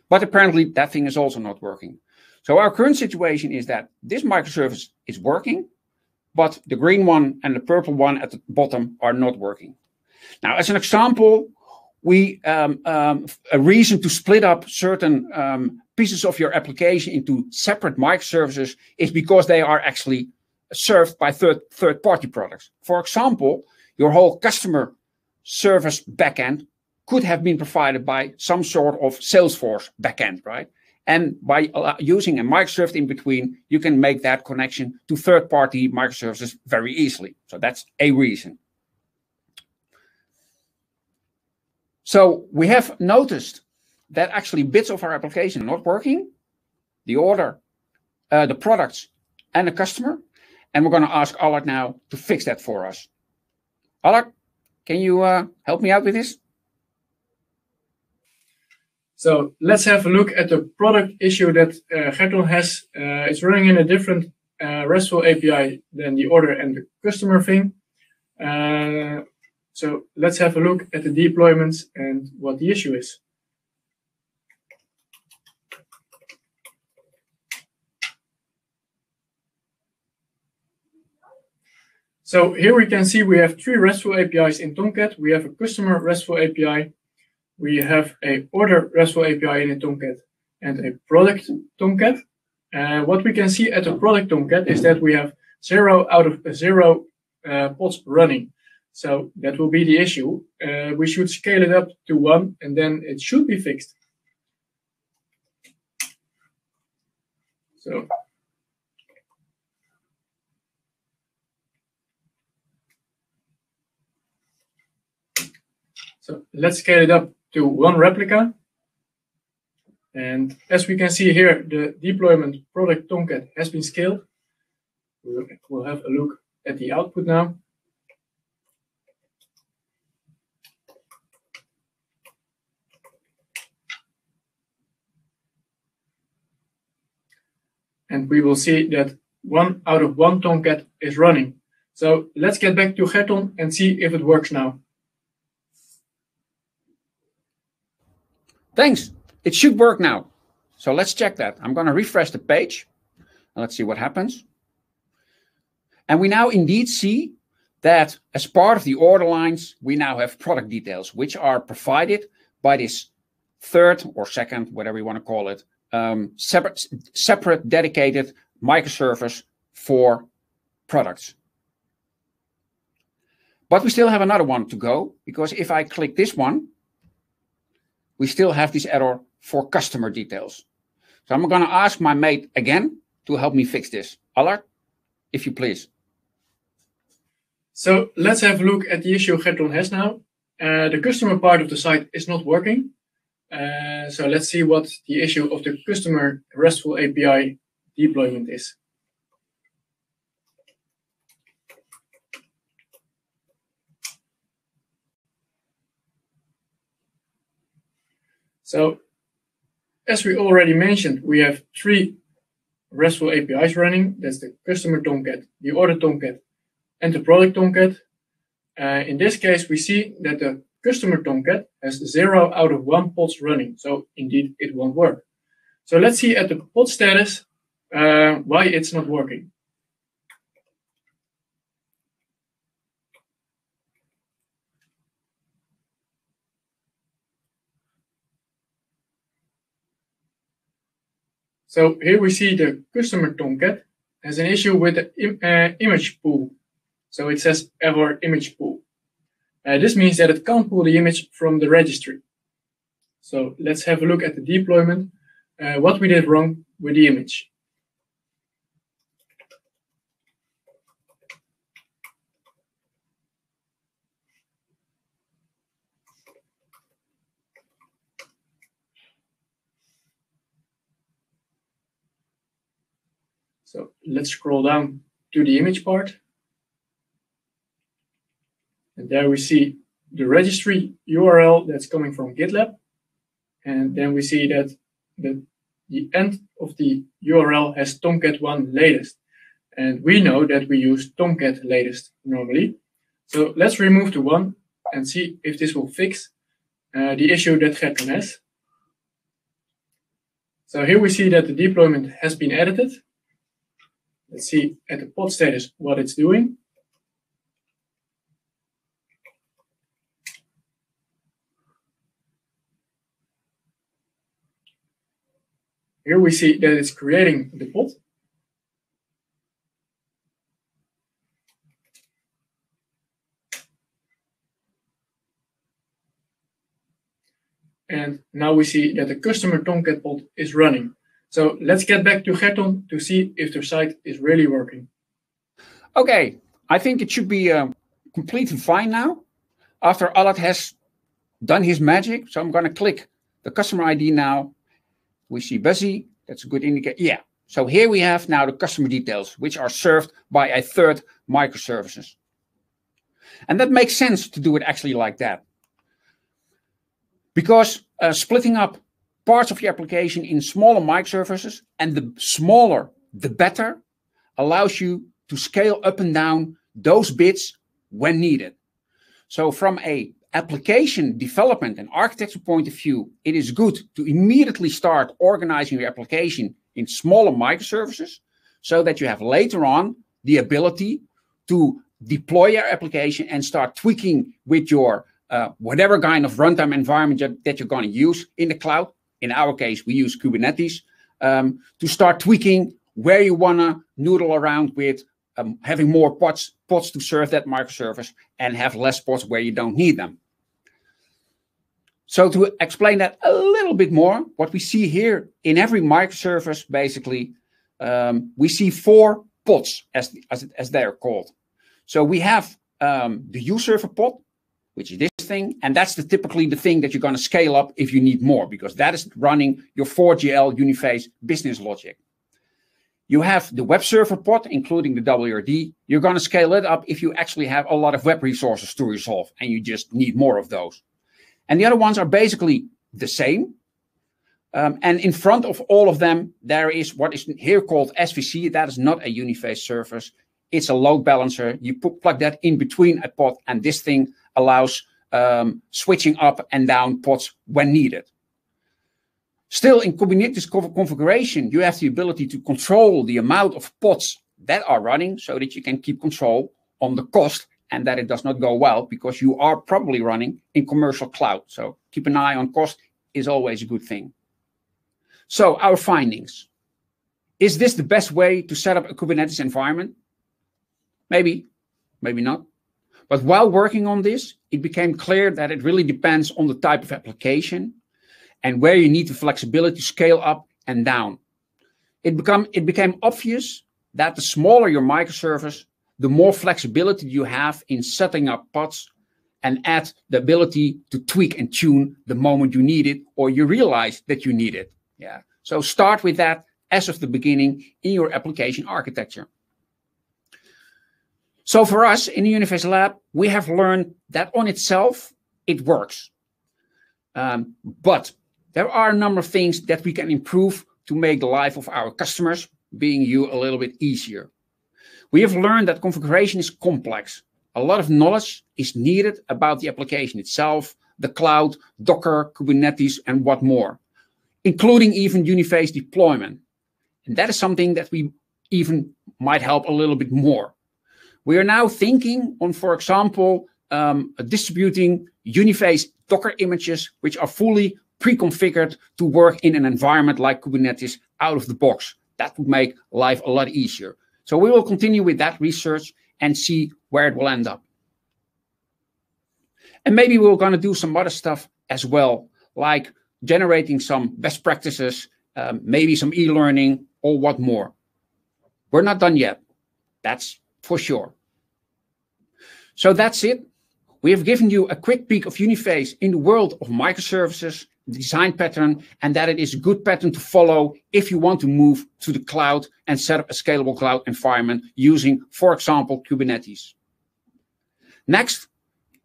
But apparently that thing is also not working. So our current situation is that this microservice is working, but the green one and the purple one at the bottom are not working. Now, as an example, we um, um, a reason to split up certain um, pieces of your application into separate microservices is because they are actually served by third, third-party products. For example, your whole customer service backend could have been provided by some sort of Salesforce backend, right? And by using a microservice in between, you can make that connection to third-party microservices very easily. So that's a reason. So we have noticed that actually bits of our application are not working, the order, uh, the products, and the customer. And we're going to ask Allard now to fix that for us. Allard, can you uh, help me out with this? So let's have a look at the product issue that uh, Gertel has. Uh, it's running in a different uh, RESTful A P I than the order and the customer thing. Uh, so let's have a look at the deployments and what the issue is. So here we can see we have three RESTful A P Is in Tomcat. We have a customer RESTful A P I, we have a order RESTful A P I in Tomcat, and a product Tomcat. Uh, what we can see at the product Tomcat is that we have zero out of zero uh, pods running. So that will be the issue. Uh, we should scale it up to one, and then it should be fixed. So. So let's scale it up to one replica. And as we can see here, the deployment product Tomcat has been scaled. We'll have a look at the output now. And we will see that one out of one Tomcat is running. So let's get back to Gertel and see if it works now. Thanks. It should work now. So let's check that. I'm going to refresh the page. And let's see what happens. And we now indeed see that as part of the order lines, we now have product details, which are provided by this third or second, whatever you want to call it, um, separate, separate dedicated microservice for products. But we still have another one to go, because if I click this one, we still have this error for customer details. So I'm going to ask my mate again to help me fix this. Allard, if you please. So let's have a look at the issue Gerton has now. Uh, the customer part of the site is not working. Uh, so let's see what the issue of the customer RESTful A P I deployment is. So as we already mentioned, we have three RESTful A P Is running. That's the customer Tomcat, the order Tomcat, and the product Tomcat. Uh, in this case, we see that the customer Tomcat has zero out of one pods running. So indeed, it won't work. So let's see at the pod status uh, why it's not working. So here we see the customer Tomcat has an issue with the im uh, image pool. So it says error image pool. Uh, this means that it can't pull the image from the registry. So let's have a look at the deployment, uh, what we did wrong with the image. So let's scroll down to the image part. And there we see the registry U R L that's coming from GitLab. And then we see that the, the end of the U R L has Tomcat one latest. And we know that we use Tomcat latest normally. So let's remove the one and see if this will fix uh, the issue that Gerton has. So here we see that the deployment has been edited. Let's see at the pod status what it's doing. Here we see that it's creating the pod. And now we see that the customer Tomcat pod is running. So let's get back to Gerton to see if the site is really working. Okay, I think it should be um, completely fine now after Allard has done his magic. So I'm going to click the customer I D now. We see busy. That's a good indicator. Yeah. So here we have now the customer details, which are served by a third microservices. And that makes sense to do it actually like that. Because uh, splitting up parts of your application in smaller microservices, and the smaller, the better, allows you to scale up and down those bits when needed. So from a application development and architecture point of view, it is good to immediately start organizing your application in smaller microservices so that you have later on the ability to deploy your application and start tweaking with your uh, whatever kind of runtime environment that you're going to use in the cloud. In our case, we use Kubernetes um, to start tweaking where you want to noodle around with um, having more pods, pods to serve that microservice and have less pods where you don't need them. So to explain that a little bit more, what we see here in every microservice, basically, um, we see four pods as, as, as they are called. So we have um, the userver pod, which is this thing, and that's the, typically the thing that you're going to scale up if you need more, because that is running your four G L Uniface business logic. You have the web server pod, including the W R D. You're going to scale it up if you actually have a lot of web resources to resolve, and you just need more of those. And the other ones are basically the same. Um, and in front of all of them, there is what is here called S V C. That is not a Uniface service. It's a load balancer. You put, plug that in between a pod, and this thing allows Um, switching up and down pods when needed. Still, in Kubernetes configuration, you have the ability to control the amount of pods that are running so that you can keep control on the cost and that it does not go well because you are probably running in commercial cloud. So keep an eye on cost is always a good thing. So our findings. Is this the best way to set up a Kubernetes environment? Maybe, maybe not. But while working on this, it became clear that it really depends on the type of application and where you need the flexibility to scale up and down. It, become, it became obvious that the smaller your microservice, the more flexibility you have in setting up pods and add the ability to tweak and tune the moment you need it or you realize that you need it. Yeah. So start with that as of the beginning in your application architecture. So for us in the Uniface lab, we have learned that on itself, it works. Um, but there are a number of things that we can improve to make the life of our customers, being you, a little bit easier. We have learned that configuration is complex. A lot of knowledge is needed about the application itself, the cloud, Docker, Kubernetes, and what more, including even Uniface deployment. And that is something that we even might help a little bit more. We are now thinking on, for example, um, distributing Uniface Docker images, which are fully pre-configured to work in an environment like Kubernetes out of the box. That would make life a lot easier. So we will continue with that research and see where it will end up. And maybe we're going to do some other stuff as well, like generating some best practices, um, maybe some e-learning or what more. We're not done yet. That's for sure. So that's it. We have given you a quick peek of Uniface in the world of microservices, design pattern, and that it is a good pattern to follow if you want to move to the cloud and set up a scalable cloud environment using, for example, Kubernetes. Next,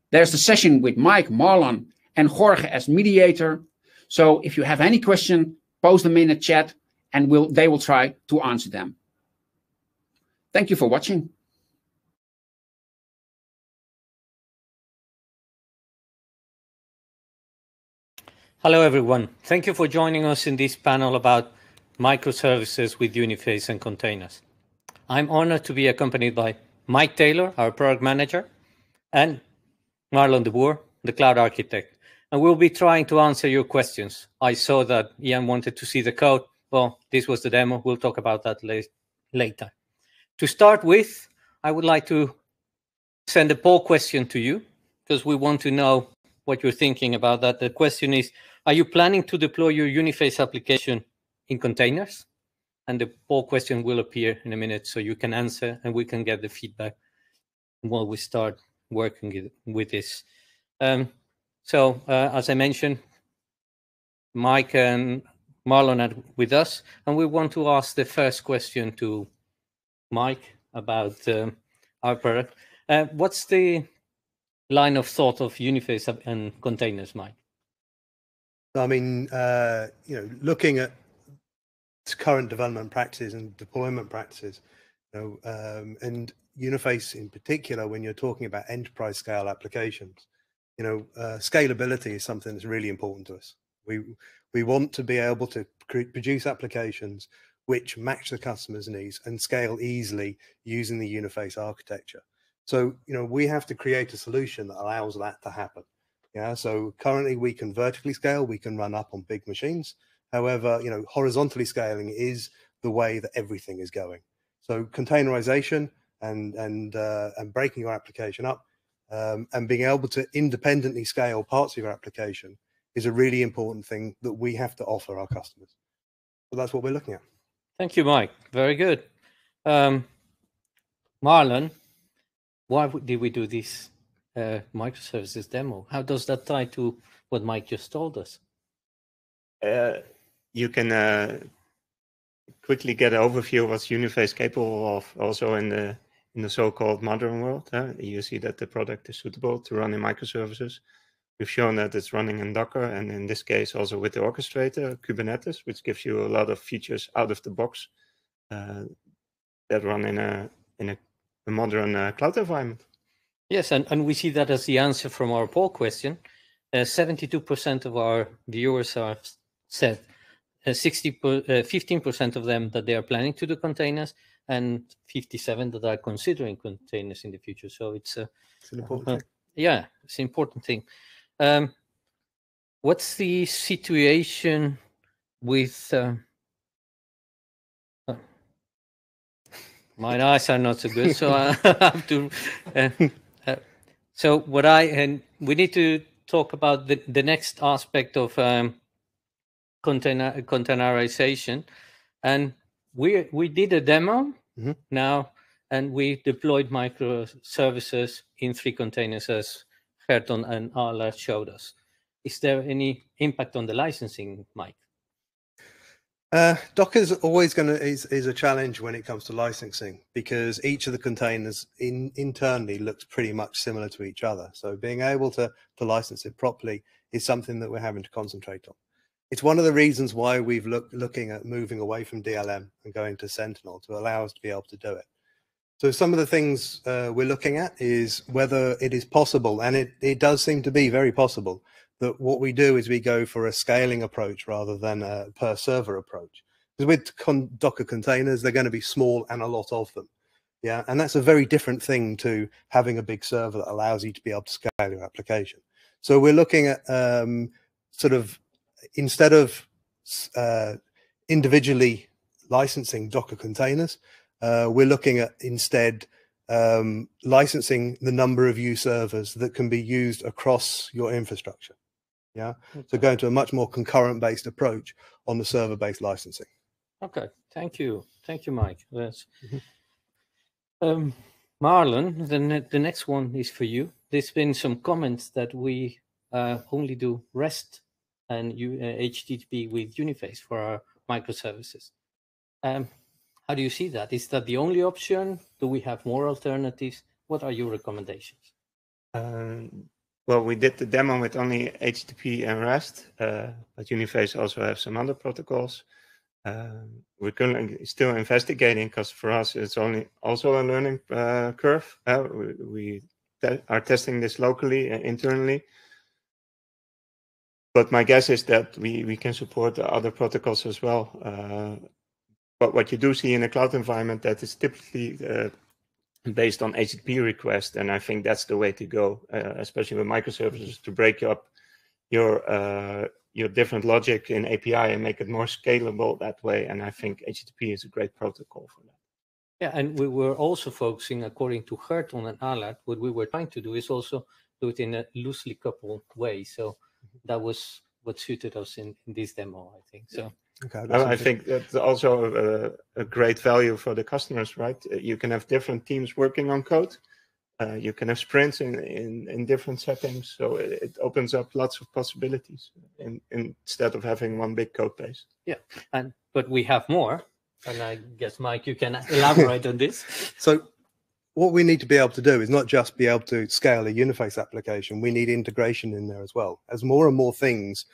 there's the session with Mike, Marlon, and Jorge as mediator. So if you have any question, post them in the chat and we'll, they will try to answer them. Thank you for watching. Hello, everyone. Thank you for joining us in this panel about microservices with Uniface and containers. I'm honored to be accompanied by Mike Taylor, our product manager, and Marlon de Boer, the cloud architect. And we'll be trying to answer your questions. I saw that Ian wanted to see the code. Well, this was the demo. We'll talk about that later. To start with, I would like to send a poll question to you because we want to know what you're thinking about that. The question is, are you planning to deploy your Uniface application in containers? And the poll question will appear in a minute, so you can answer and we can get the feedback while we start working with this. Um, so, uh, as I mentioned, Mike and Marlon are with us, and we want to ask the first question to Mike about um, our product. Uh, what's the line of thought of Uniface and containers, Mike? I mean, uh, you know, looking at current development practices and deployment practices, you know, um, and Uniface in particular, when you're talking about enterprise scale applications, you know, uh, scalability is something that's really important to us. We we want to be able to produce applications which match the customer's needs and scale easily using the Uniface architecture. So, you know, we have to create a solution that allows that to happen. Yeah. So currently we can vertically scale, we can run up on big machines. However, you know, horizontally scaling is the way that everything is going. So containerization and, and, uh, and breaking your application up um, and being able to independently scale parts of your application is a really important thing that we have to offer our customers. So that's what we're looking at. Thank you, Mike. Very good. Um, Marlon, why did we do this uh, microservices demo? How does that tie to what Mike just told us? Uh, you can uh, quickly get an overview of what Uniface is capable of also in the, in the so-called modern world. Huh? You see that the product is suitable to run in microservices. We've shown that it's running in Docker, and in this case also with the orchestrator, Kubernetes, which gives you a lot of features out of the box uh, that run in a, in a A modern uh, cloud environment. Yes, and, and we see that as the answer from our poll question. seventy-two percent uh, of our viewers are said sixty, fifteen percent of them that they are planning to do containers, and fifty-seven that are considering containers in the future. So it's, uh, it's an important uh, thing. Yeah, it's an important thing. Um, what's the situation with... Uh, My eyes are not so good, so I have to. Uh, uh, so what I and we need to talk about the, the next aspect of um, container containerization, and we we did a demo mm-hmm. now, and we deployed microservices in three containers, as Gerton and Allard showed us. Is there any impact on the licensing, Mike? Uh, Docker is always going to is, is a challenge when it comes to licensing, because each of the containers in, internally looks pretty much similar to each other. So being able to, to license it properly is something that we're having to concentrate on. It's one of the reasons why we've looked looking at moving away from D L M and going to Sentinel to allow us to be able to do it. So some of the things uh, we're looking at is whether it is possible, and it, it does seem to be very possible, that what we do is we go for a scaling approach rather than a per server approach. Because with con Docker containers, they're going to be small and a lot of them. Yeah, and that's a very different thing to having a big server that allows you to be able to scale your application. So we're looking at um, sort of, instead of uh, individually licensing Docker containers, uh, we're looking at instead um, licensing the number of U servers that can be used across your infrastructure. Yeah, okay. So going to a much more concurrent-based approach on the server-based licensing. Okay, thank you, thank you, Mike. That's mm-hmm. um, Marlon. The ne the next one is for you. There's been some comments that we uh, only do REST and U uh, H T T P with Uniface for our microservices. Um, how do you see that? Is that the only option? Do we have more alternatives? What are your recommendations? Um, Well, we did the demo with only H T T P and REST, uh, but Uniface also have some other protocols. Uh, we're currently still investigating, because for us it's only also a learning uh, curve. Uh, we we te are testing this locally and internally. But my guess is that we, we can support the other protocols as well. Uh, but what you do see in a cloud environment, that is typically uh, based on H T T P request, and I think that's the way to go, uh, especially with microservices, to break up your uh, your different logic in A P I and make it more scalable that way. And I think H T T P is a great protocol for that. Yeah, and we were also focusing, according to Gerton and Allard, what we were trying to do is also do it in a loosely coupled way. So that was what suited us in, in this demo, I think. So. Yeah. Okay, well, I think that's also a, a great value for the customers, right? You can have different teams working on code. Uh, you can have sprints in, in, in different settings. So it, it opens up lots of possibilities in, in, instead of having one big code base. Yeah, and but we have more. And I guess, Mike, you can elaborate on this. So what we need to be able to do is not just be able to scale a Uniface application. We need integration in there as well. As more and more things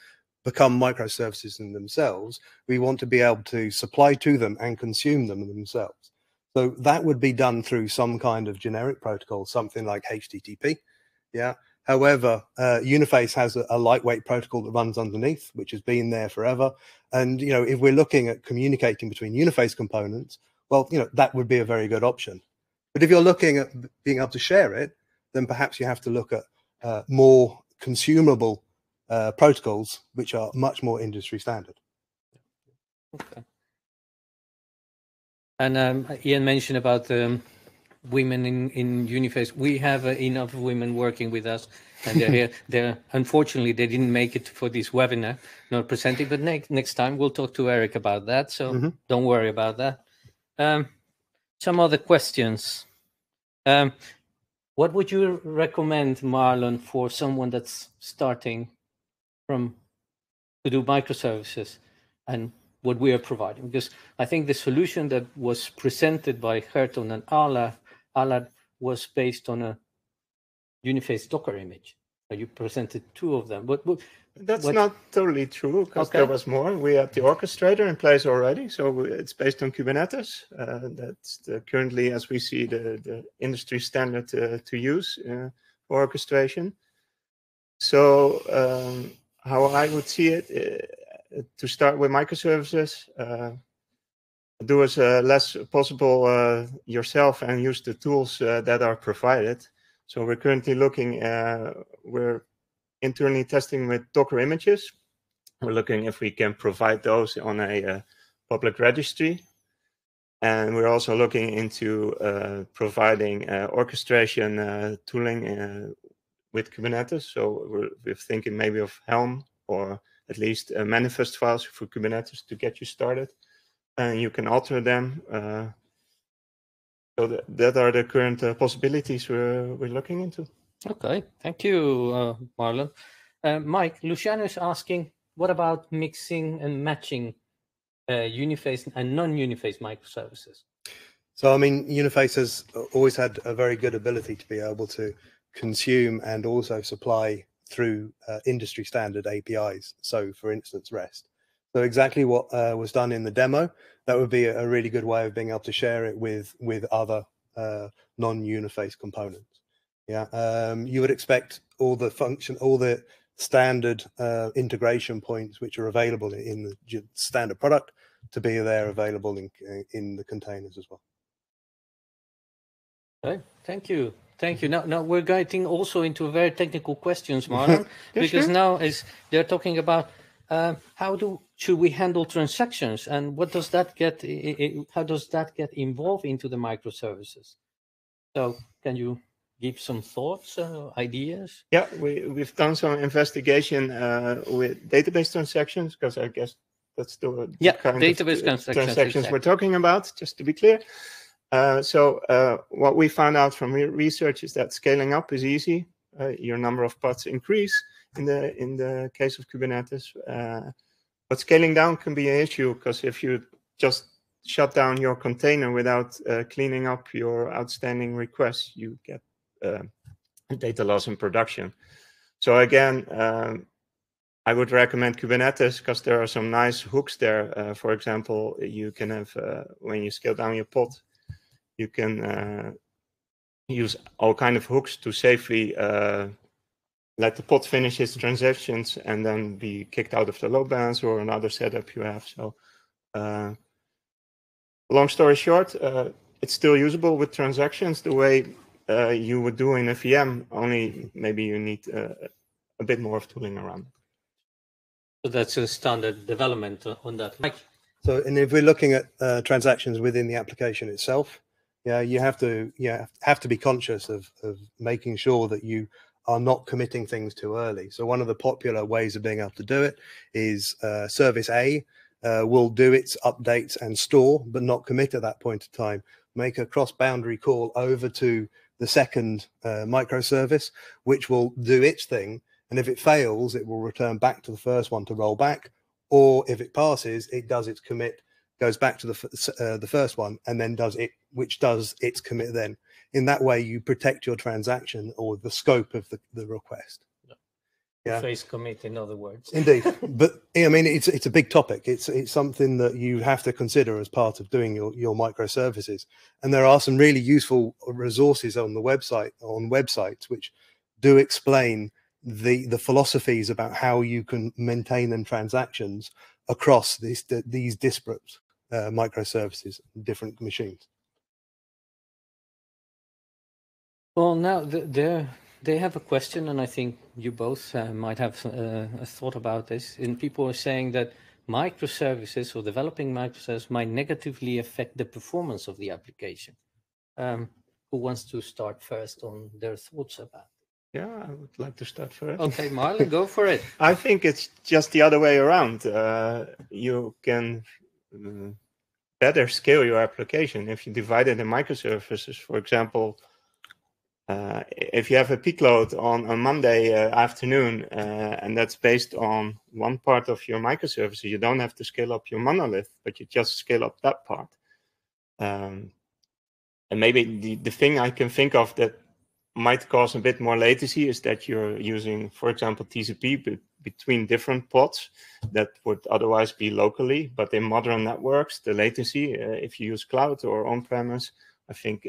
become microservices in themselves, we want to be able to supply to them and consume them themselves. So that would be done through some kind of generic protocol, something like H T T P. Yeah. However, uh, Uniface has a, a lightweight protocol that runs underneath, which has been there forever. And, you know, if we're looking at communicating between Uniface components, well, you know, that would be a very good option. But if you're looking at being able to share it, then perhaps you have to look at uh, more consumable Uh, protocols, which are much more industry standard. Okay. And um, Ian mentioned about um, women in, in Uniface. We have uh, enough women working with us, and they're here. They're, unfortunately, they didn't make it for this webinar, not presenting, but next next time we'll talk to Eric about that, so mm-hmm. don't worry about that. Um, some other questions. Um, what would you recommend, Marlon, for someone that's starting from to do microservices and what we are providing? Because I think the solution that was presented by Gerton and Allard, Allard was based on a Uniface Docker image. You presented two of them. What, what, That's what? Not totally true, because okay. there was more. We had the orchestrator in place already, so it's based on Kubernetes. Uh, that's the, currently, as we see, the, the industry standard uh, to use uh, for orchestration. So um, how I would see it, to start with microservices, uh, do as uh, less possible uh, yourself and use the tools uh, that are provided. So we're currently looking, uh, we're internally testing with Docker images. We're looking if we can provide those on a uh, public registry. And we're also looking into uh, providing uh, orchestration uh, tooling uh, with Kubernetes. So we're, we're thinking maybe of Helm or at least uh, manifest files for Kubernetes to get you started. And you can alter them. Uh, so th that are the current uh, possibilities we're, we're looking into. Okay, thank you, uh, Marlon. Uh, Mike, Luciano is asking, what about mixing and matching Uh, Uniface and non-Uniface microservices? So, I mean, Uniface has always had a very good ability to be able to consume and also supply through uh, industry standard A P Is. So, for instance, REST. So exactly what uh, was done in the demo, that would be a really good way of being able to share it with, with other uh, non-Uniface components. Yeah, um, you would expect all the function, all the standard uh, integration points which are available in the standard product to be there available in in the containers as well. Okay, thank you, thank you. Now, now we're getting also into very technical questions, Marlon, because sure. now is they're talking about uh, how do should we handle transactions and what does that get? It, it, how does that get involved into the microservices? So, can you give some thoughts, uh, ideas? Yeah, we, we've done some investigation uh, with database transactions, because I guess that's the, yeah, the kind database of transactions, transactions exactly. we're talking about, just to be clear. Uh, so uh, what we found out from research is that scaling up is easy. Uh, your number of pods increase in the, in the case of Kubernetes. Uh, but scaling down can be an issue, because if you just shut down your container without uh, cleaning up your outstanding requests, you get Uh, data loss in production. So again, um, I would recommend Kubernetes because there are some nice hooks there. Uh, for example, you can have, uh, when you scale down your pod, you can uh, use all kind of hooks to safely uh, let the pod finish its transactions and then be kicked out of the load balancer or another setup you have. So uh, long story short, uh, it's still usable with transactions the way Uh, you would do in a V M, only maybe you need uh, a bit more of tooling around. So that's a standard development on that. Mike. So, and if we're looking at uh, transactions within the application itself, yeah, you have to yeah have to be conscious of of making sure that you are not committing things too early. So one of the popular ways of being able to do it is uh, service A uh, will do its updates and store, but not commit at that point in time. Make a cross-boundary call over to the second uh, microservice, which will do its thing. And if it fails, it will return back to the first one to roll back. Or if it passes, it does its commit, goes back to the, uh, the first one, and then does it, which does its commit then. In that way, you protect your transaction or the scope of the, the request. Yeah. Face commit, in other words. Indeed. But I mean, it's it's a big topic. It's it's something that you have to consider as part of doing your, your microservices. And there are some really useful resources on the website, on websites, which do explain the, the philosophies about how you can maintain them transactions across these, these disparate uh, microservices, different machines. Well, now they're... They have a question, and I think you both uh, might have uh, a thought about this. And people are saying that microservices or developing microservices might negatively affect the performance of the application. Um, who wants to start first on their thoughts about it? Yeah, I would like to start first. Okay, Marlon, go for it. I think it's just the other way around. Uh, you can uh, better scale your application if you divide it in microservices, for example. Uh, if you have a peak load on a Monday uh, afternoon, uh, and that's based on one part of your microservices, you don't have to scale up your monolith, but you just scale up that part. Um, and maybe the, the thing I can think of that might cause a bit more latency is that you're using, for example, T C P be between different pods that would otherwise be locally. But in modern networks, the latency, uh, if you use cloud or on-premise, I think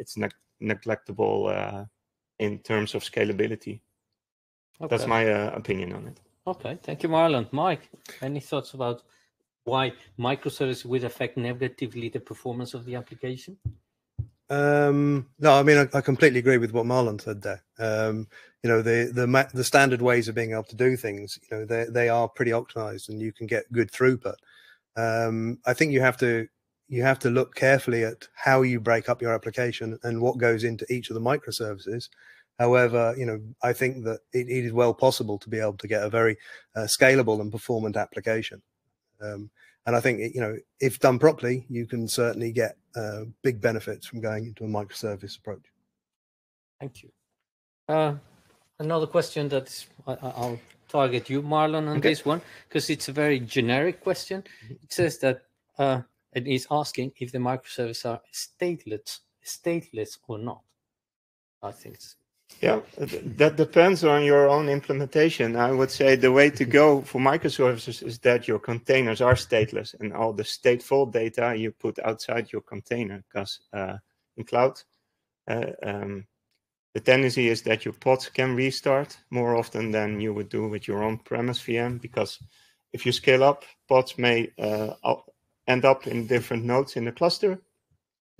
it's not neglectable uh, in terms of scalability. Okay. That's my uh, opinion on it. Okay, thank you, Marlon. Mike, any thoughts about why microservices would affect negatively the performance of the application? Um, no, I mean, I, I completely agree with what Marlon said there. Um, you know, the, the the standard ways of being able to do things, you know, they, they are pretty optimized and you can get good throughput. Um, I think you have to you have to look carefully at how you break up your application and what goes into each of the microservices. However, you know, I think that it, it is well possible to be able to get a very uh, scalable and performant application. Um, and I think, it, you know, if done properly, you can certainly get uh, big benefits from going into a microservice approach. Thank you. Uh, another question that I, I'll target you, Marlon, on okay. this one, because it's a very generic question. It says that uh, it is asking if the microservices are stateless, stateless or not. I think it's... Yeah, that depends on your own implementation. I would say the way to go for microservices is that your containers are stateless and all the stateful data you put outside your container, because uh, in cloud, uh, um, the tendency is that your pods can restart more often than you would do with your on-premise V M, because if you scale up, pods may uh, end up in different nodes in the cluster.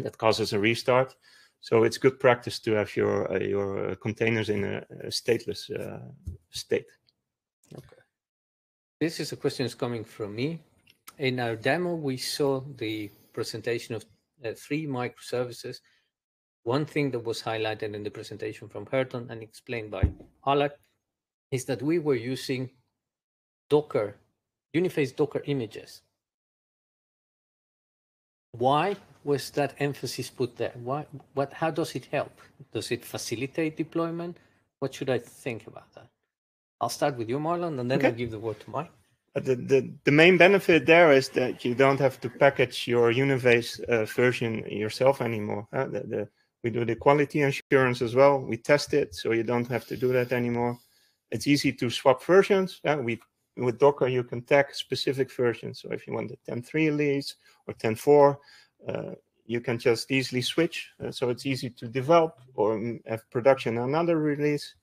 That causes a restart. So it's good practice to have your uh, your containers in a, a stateless uh, state. Okay. This is a question that's coming from me. In our demo, we saw the presentation of uh, three microservices. One thing that was highlighted in the presentation from Herton and explained by Allard is that we were using Docker, Uniface Docker images. Why was that emphasis put there? Why, what, how does it help? Does it facilitate deployment? What should I think about that? I'll start with you, Marlon, and then okay. I'll give the word to Mike. Uh, the, the, the main benefit there is that you don't have to package your Uniface uh, version yourself anymore. Uh, the, the, we do the quality assurance as well. We test it, so you don't have to do that anymore. It's easy to swap versions. Uh, we With Docker, you can tag specific versions. So if you want the ten point three release or ten point four, uh, you can just easily switch. Uh, so it's easy to develop or have production another release.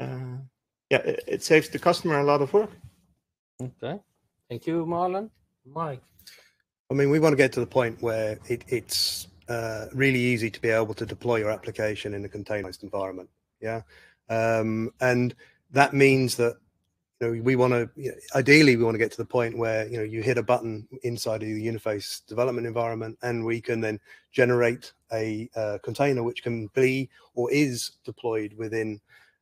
Uh, yeah, it, it saves the customer a lot of work. Okay. Thank you, Marlon. Mike? I mean, we want to get to the point where it, it's uh, really easy to be able to deploy your application in a containerized environment. Yeah. Um, and that means that You know, we want to, you know, ideally, we want to get to the point where, you know, you hit a button inside of the Uniface development environment, and we can then generate a uh, container which can be or is deployed within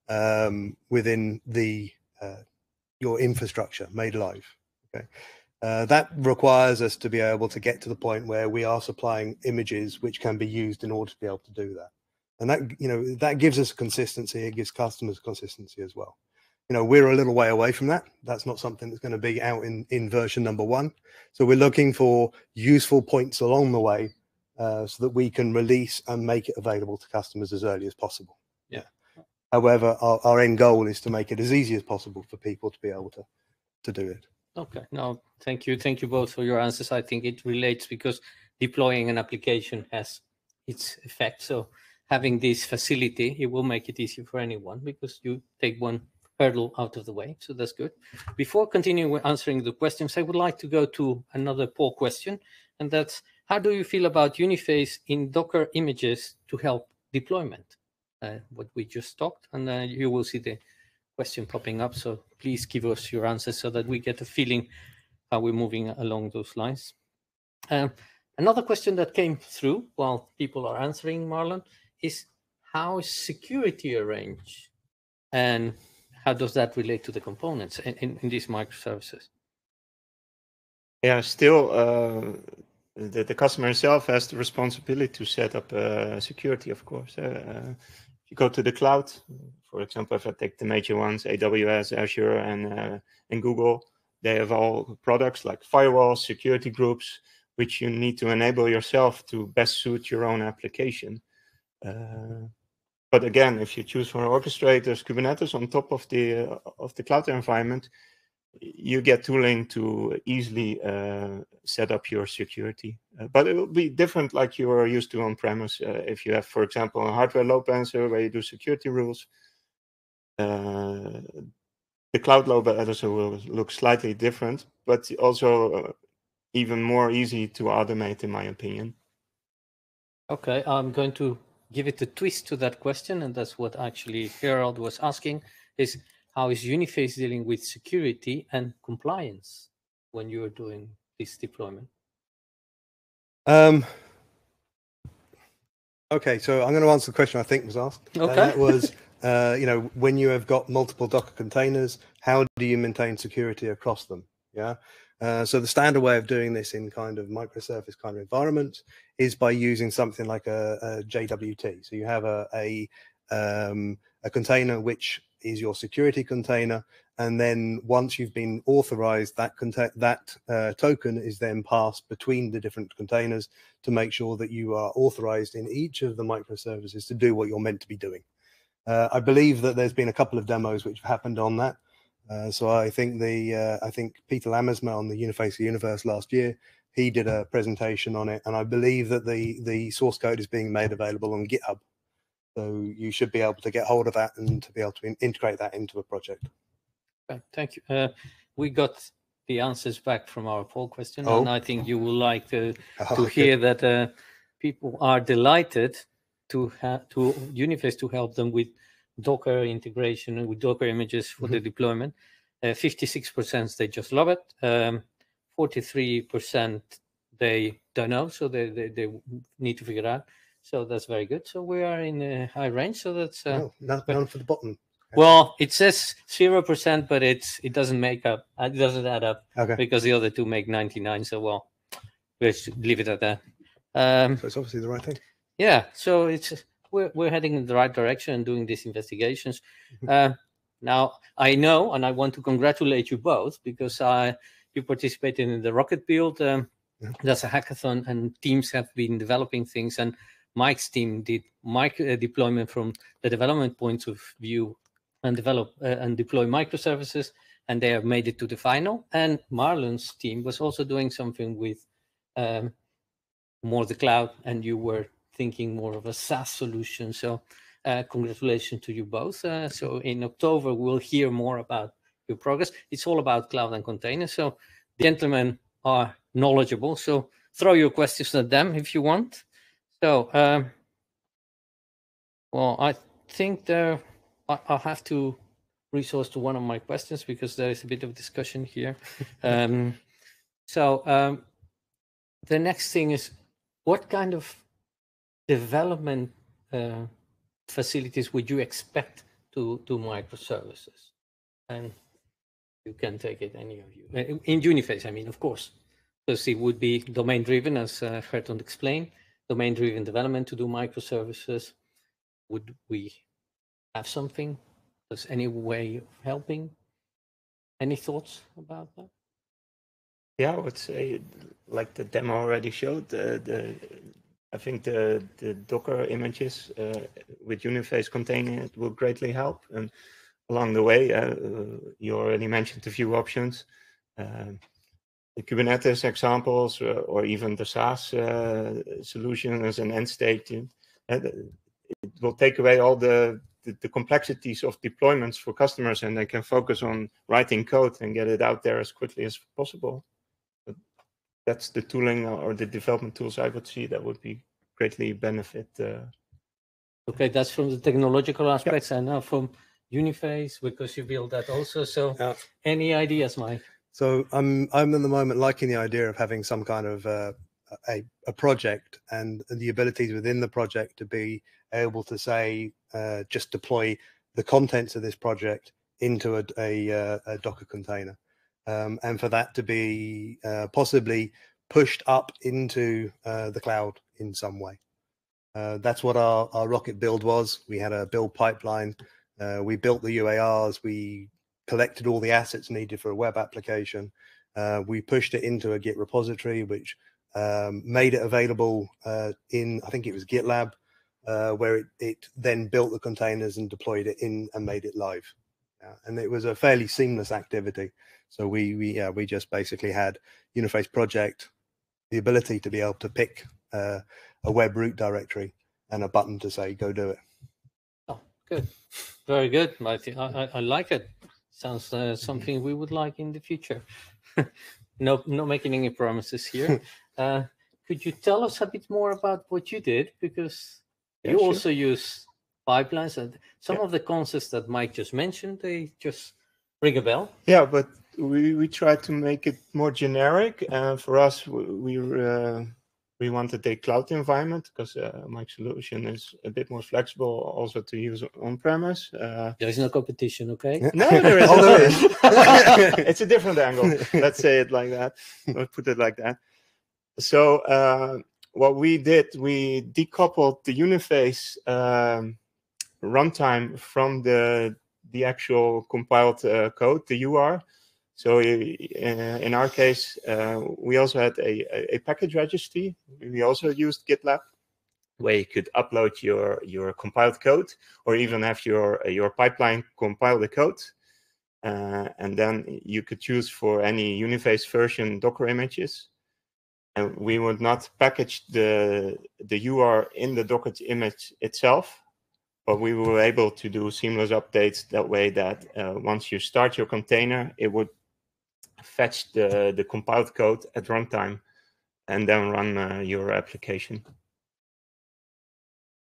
um, within the uh, your infrastructure made live. Okay, uh, that requires us to be able to get to the point where we are supplying images which can be used in order to be able to do that, and that you know that gives us consistency. It gives customers consistency as well. You know, we're a little way away from that. That's not something that's going to be out in, in version number one. So we're looking for useful points along the way uh, so that we can release and make it available to customers as early as possible. Yeah. However, our, our end goal is to make it as easy as possible for people to be able to, to do it. Okay. No, thank you. Thank you both for your answers. I think it relates because deploying an application has its effect. So having this facility, it will make it easier for anyone because you take one hurdle out of the way, so that's good. Before continuing with answering the questions, I would like to go to another poll question, and that's how do you feel about Uniface in Docker images to help deployment? Uh, what we just talked, and uh, you will see the question popping up, so please give us your answers so that we get a feeling how we're moving along those lines. Uh, another question that came through while people are answering, Marlon, is how is security arranged? And how does that relate to the components in, in, in these microservices? Yeah, still uh, the, the customer himself has the responsibility to set up uh, security, of course. Uh, if you go to the cloud, for example, if I take the major ones, A W S, Azure, and, uh, and Google, they have all products like firewalls, security groups, which you need to enable yourself to best suit your own application. Uh, But again, if you choose for orchestrators, Kubernetes on top of the uh, of the cloud environment, you get tooling to easily uh, set up your security. Uh, but it will be different, like you are used to on premise. Uh, if you have, for example, a hardware load balancer where you do security rules, uh, the Cloud Load Balancer will look slightly different, but also uh, even more easy to automate, in my opinion. Okay, I'm going to give it a twist to that question, and that's what actually Harold was asking, is how is Uniface dealing with security and compliance when you're doing this deployment? Um, okay, so I'm going to answer the question I think was asked. Okay. That was, uh, you know, when you have got multiple Docker containers, how do you maintain security across them? Yeah. Uh, so the standard way of doing this in kind of microservice kind of environment is by using something like a, a J W T. So you have a a, um, a container which is your security container, and then once you've been authorized, that contact that uh, token is then passed between the different containers to make sure that you are authorized in each of the microservices to do what you're meant to be doing. Uh, I believe that there's been a couple of demos which have happened on that. Uh, so I think the uh, I think Peter Lammersma on the Uniface Universe last year, he did a presentation on it, and I believe that the the source code is being made available on GitHub, so you should be able to get hold of that and to be able to in integrate that into a project. Okay, thank you. Uh, we got the answers back from our poll question, oh. and I think you will like to oh, to hear good. that uh, people are delighted to have to Uniface to help them with Docker integration with Docker images for mm-hmm. the deployment. fifty-six percent uh, they just love it. Um, forty-three percent they don't know, so they, they they need to figure out. So that's very good. So we are in a high range. So that's uh, no, none, but, none for the bottom. Okay. Well, it says zero percent, but it's it doesn't make up. It doesn't add up okay. because the other two make ninety-nine. So well, let's leave it at that. Um, so it's obviously the right thing. Yeah. So it's. We're, we're heading in the right direction and doing these investigations. Uh, now, I know, and I want to congratulate you both because uh, you participated in the Rocket Build. Um, yeah. That's a hackathon, and teams have been developing things. And Mike's team did micro uh, deployment from the development point of view and develop uh, and deploy microservices, and they have made it to the final. And Marlon's team was also doing something with um, more the cloud, and you were thinking more of a SaaS solution. So uh, congratulations to you both. Uh, so in October, we'll hear more about your progress. It's all about cloud and containers. So the gentlemen are knowledgeable. So throw your questions at them if you want. So, um, well, I think there, I, I'll have to resource to one of my questions because there is a bit of discussion here. um, so um, the next thing is, what kind of development uh, facilities would you expect to do microservices? And you can take it, any of you. In Uniface, I mean, of course. Because it would be domain-driven, as uh, Gerton explained. Domain-driven development to do microservices. Would we have something? Does any way of helping? Any thoughts about that? Yeah, I would say, like the demo already showed, uh, the... I think the, the Docker images uh, with Uniface containing it will greatly help. And along the way, uh, you already mentioned a few options, uh, the Kubernetes examples, uh, or even the SaaS uh, solution as an end state. And it will take away all the, the, the complexities of deployments for customers, and they can focus on writing code and get it out there as quickly as possible. That's the tooling or the development tools I would see that would be greatly benefit. Uh, okay, that's from the technological aspects, yeah. And now from Uniface, because you build that also. So, yeah. Any ideas, Mike? So I'm I'm at the moment liking the idea of having some kind of uh, a a project and the abilities within the project to be able to say uh, just deploy the contents of this project into a a, a Docker container. Um, and for that to be uh, possibly pushed up into uh, the cloud in some way. Uh, that's what our, our Rocket build was. We had a build pipeline. Uh, we built the U A Rs. We collected all the assets needed for a web application. Uh, we pushed it into a Git repository, which um, made it available uh, in, I think it was GitLab, uh, where it, it then built the containers and deployed it in and made it live. Yeah, and it was a fairly seamless activity. So we we uh, we just basically had Uniface project, the ability to be able to pick uh, a web root directory and a button to say go do it. Oh, good, very good. I think I I like it. Sounds uh, something we would like in the future. No, not making any promises here. Uh, could you tell us a bit more about what you did? Because yeah, you sure. also use pipelines, and some yeah. of the concepts that Mike just mentioned, they just ring a bell. Yeah, but we, we tried to make it more generic. Uh, for us, we uh, we wanted a cloud environment because uh, Mike's solution is a bit more flexible also to use on-premise. Uh, there is no competition, okay? No, there is. Oh, there is. It's a different angle. Let's say it like that. Let's put it like that. So uh, what we did, we decoupled the Uniface um, runtime from the the actual compiled uh, code, the U R. So in our case, uh, we also had a, a package registry. We also used GitLab, where you could upload your, your compiled code, or even have your, your pipeline compile the code. Uh, and then you could choose for any Uniface version Docker images. And we would not package the, the U R in the Docker image itself. But we were able to do seamless updates that way that uh, once you start your container, it would fetch the, the compiled code at runtime and then run uh, your application.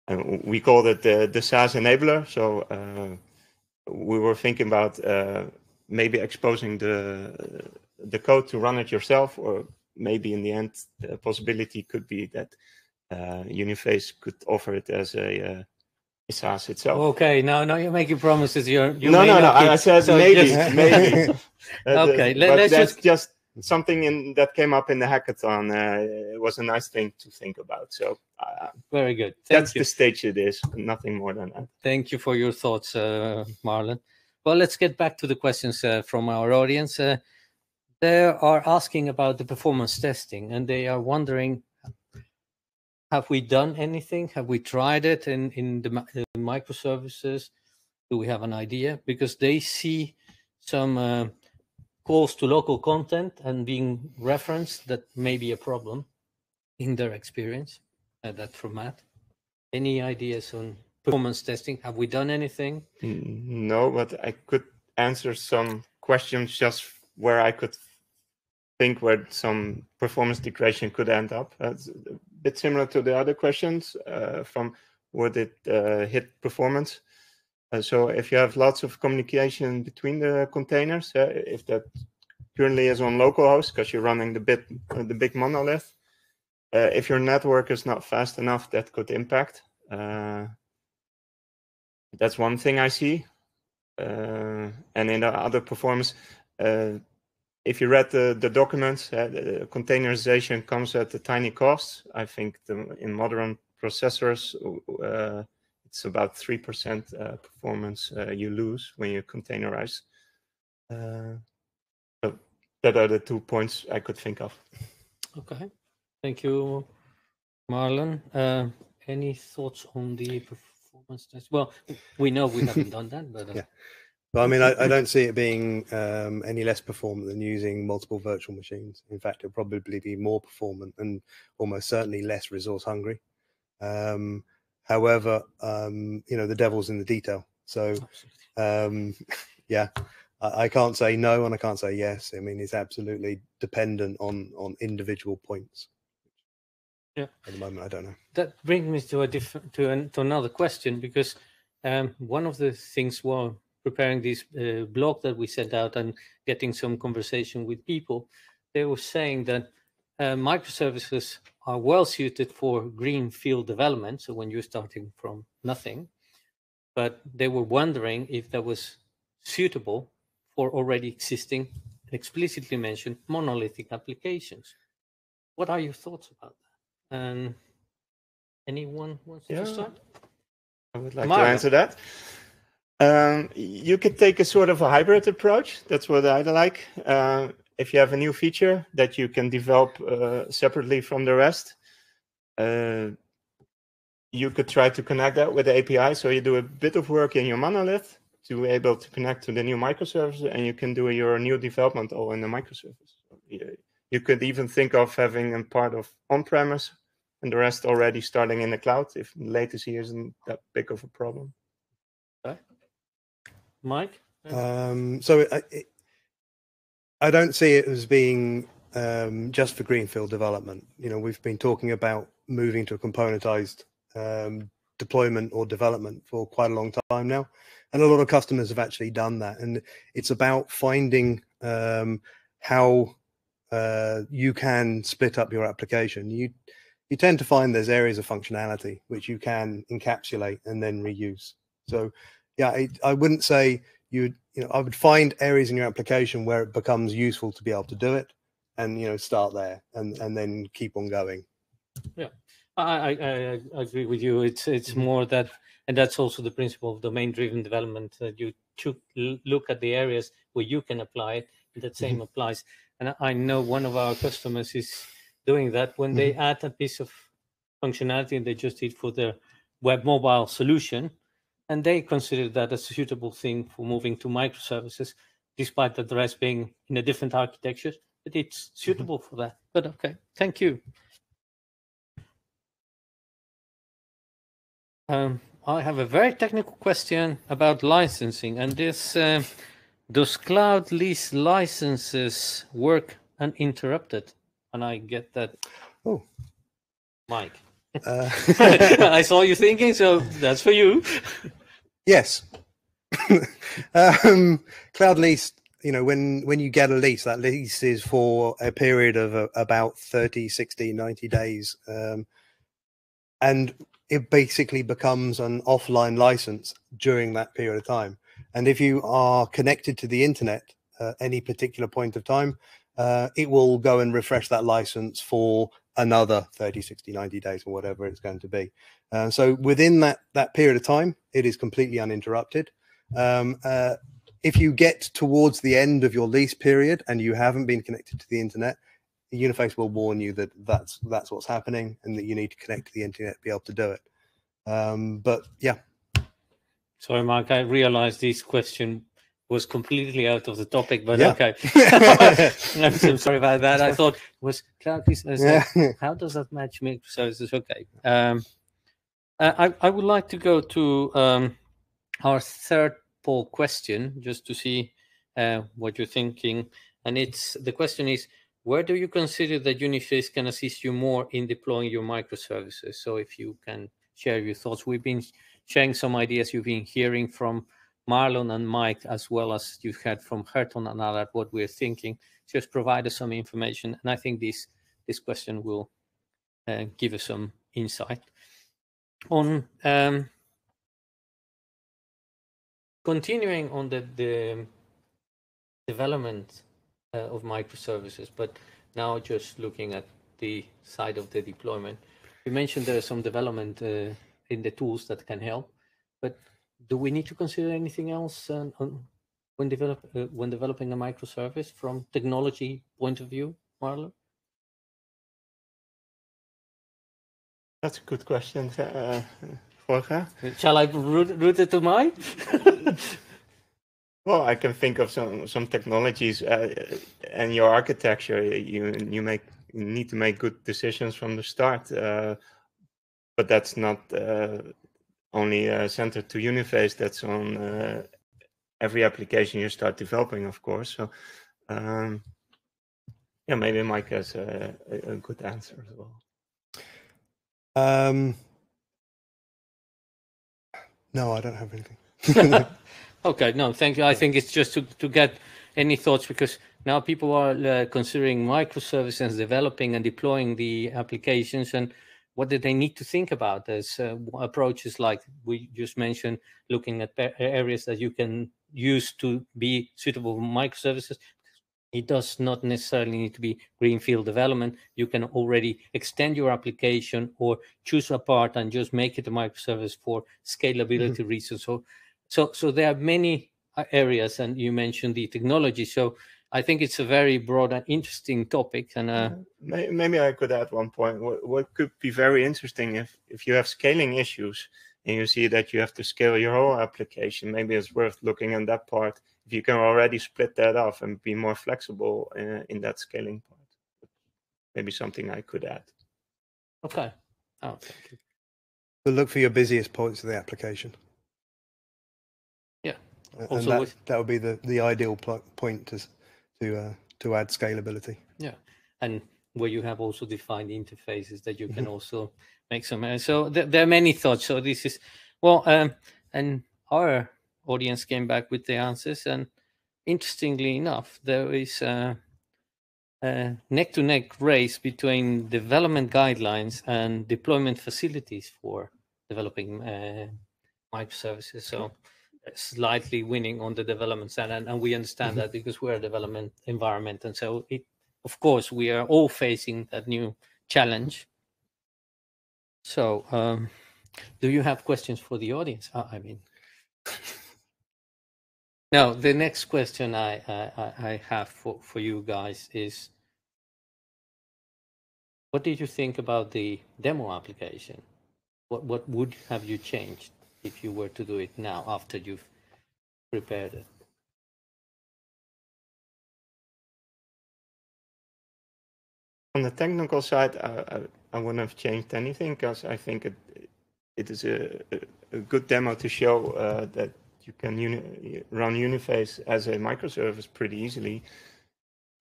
And we called it the, the SaaS enabler. So uh, we were thinking about uh, maybe exposing the, the code to run it yourself, or maybe in the end, the possibility could be that uh, Uniface could offer it as a uh, SaaS itself. Okay, no, no, you're making promises. You're you no, no, no. I said so maybe, just... maybe. Okay, let, let's that's just... just something in that came up in the hackathon. Uh, it was a nice thing to think about. So uh, very good. Thank that's you. The stage it is. Nothing more than that. Thank you for your thoughts, uh, Marlon. Well, let's get back to the questions uh, from our audience. Uh, they are asking about the performance testing, and they are wondering, have we done anything? Have we tried it in, in the uh, microservices? Do we have an idea? Because they see some uh, calls to local content and being referenced that may be a problem in their experience at that format. Any ideas on performance testing? Have we done anything? No, but I could answer some questions just where I could think where some performance degradation could end up. That's, bit similar to the other questions uh, from would it uh, hit performance. Uh, so if you have lots of communication between the containers, uh, if that currently is on localhost because you're running the bit uh, the big monolith, uh, if your network is not fast enough, that could impact. Uh, that's one thing I see. Uh, and in the other performance, uh, if you read the, the documents, uh, the containerization comes at a tiny cost. I think the, in modern processors, uh, it's about three percent uh, performance uh, you lose when you containerize. Uh, so that are the two points I could think of. Okay. Thank you, Marlon. Uh, any thoughts on the performance test? Well, we know we haven't done that, but... Uh... Yeah. But I mean, I, I don't see it being um, any less performant than using multiple virtual machines. In fact, it'll probably be more performant and almost certainly less resource hungry. Um, however, um, you know, the devil's in the detail. So, um, yeah, I, I can't say no and I can't say yes. I mean, it's absolutely dependent on on individual points. Yeah. At the moment, I don't know. That brings me to a different to an, to another question, because um, one of the things was preparing this uh, blog that we sent out and getting some conversation with people, they were saying that uh, microservices are well suited for greenfield development, so when you're starting from nothing, but they were wondering if that was suitable for already existing, explicitly mentioned monolithic applications. What are your thoughts about that? And anyone wants yeah. to start? I would like Marlon. To answer that. Um, you could take a sort of a hybrid approach. That's what I like. Uh, if you have a new feature that you can develop uh, separately from the rest, uh, you could try to connect that with the A P I. So you do a bit of work in your monolith to be able to connect to the new microservice, and you can do your new development all in the microservice. You could even think of having a part of on-premise and the rest already starting in the cloud if latency isn't that big of a problem. Mike? Um, so I, it, I don't see it as being um, just for greenfield development. You know, we've been talking about moving to a componentized um, deployment or development for quite a long time now, and a lot of customers have actually done that. And it's about finding um, how uh, you can split up your application. You you tend to find there's areas of functionality which you can encapsulate and then reuse. So yeah, I, I wouldn't say you you know I would find areas in your application where it becomes useful to be able to do it, and you know start there and and then keep on going. Yeah, I, I, I agree with you. It's it's more that, and that's also the principle of domain-driven development, that you look at the areas where you can apply it, and that same mm-hmm. applies. And I know one of our customers is doing that. When mm-hmm. they add a piece of functionality and they just did for their web mobile solution, and they consider that as a suitable thing for moving to microservices, despite the rest being in a different architecture, but it's suitable mm-hmm. for that. But okay, thank you. Um, I have a very technical question about licensing, and this, uh, does cloud lease licenses work uninterrupted? And I get that. Oh, Mike, uh. I saw you thinking, so that's for you. Yes. um, cloud lease, you know, when, when you get a lease, that lease is for a period of uh, about thirty, sixty, ninety days. Um, and it basically becomes an offline license during that period of time. And if you are connected to the internet at any particular point of time, uh, it will go and refresh that license for another thirty, sixty, ninety days or whatever it's going to be. Uh, so within that, that period of time, it is completely uninterrupted. Um, uh, if you get towards the end of your lease period and you haven't been connected to the internet, Uniface will warn you that that's that's what's happening and that you need to connect to the internet to be able to do it. Um, but yeah. Sorry, Mark, I realized this question was completely out of the topic, but yeah. Okay. I'm so sorry about that. I thought was cloud lease. Yeah. How does that match microservices? Okay. Um, I, I would like to go to um, our third poll question just to see uh, what you're thinking. And it's the question is, where do you consider that Uniface can assist you more in deploying your microservices? So if you can share your thoughts. We've been sharing some ideas you've been hearing from Marlon and Mike, as well as you've heard from Gerton and Allard, what we're thinking. Just provide us some information. And I think this, this question will uh, give us some insight. On um, continuing on the, the development Uh, of microservices, but now just looking at the side of the deployment, you mentioned there is some development uh, in the tools that can help, but do we need to consider anything else uh, on, when, develop, uh, when developing a microservice from technology point of view, Marlon? That's a good question, uh, Jorge. Shall I route, route it to mine? Well, I can think of some some technologies uh, and your architecture. You you make you need to make good decisions from the start, uh, but that's not uh, only uh, centered to Uniface. That's on uh, every application you start developing, of course. So, um, yeah, maybe Mike has a, a good answer as well. Um, no, I don't have anything. Okay, no, thank you. I think it's just to, to get any thoughts, because now people are uh, considering microservices, developing and deploying the applications, and what do they need to think about as uh, approaches like we just mentioned, looking at areas that you can use to be suitable for microservices. It does not necessarily need to be greenfield development. You can already extend your application or choose a part and just make it a microservice for scalability mm-hmm. reasons. So, So, so there are many areas, and you mentioned the technology. So I think it's a very broad and interesting topic. And uh... maybe I could add one point. What, what could be very interesting if, if you have scaling issues and you see that you have to scale your whole application, maybe it's worth looking at that part. If you can already split that off and be more flexible in, in that scaling part, maybe something I could add. Okay. Oh, thank you. But look for your busiest points of the application. also that, with, that would be the the ideal point to to uh, to add scalability. Yeah, and where you have also defined interfaces that you can also make some. And so th there are many thoughts. So this is well, um, and our audience came back with the answers, and interestingly enough, there is a, a neck to neck race between development guidelines and deployment facilities for developing uh, microservices. So slightly winning on the development side, and, and we understand mm-hmm. that because we're a development environment, and so it, of course, we are all facing that new challenge. So, um, do you have questions for the audience? Uh, I mean, no. The next question I I, I have for, for you guys is, what did you think about the demo application? What what would have you changed if you were to do it now after you've prepared it? On the technical side, I, I, I wouldn't have changed anything, because I think it it is a, a good demo to show uh, that you can uni run Uniface as a microservice pretty easily.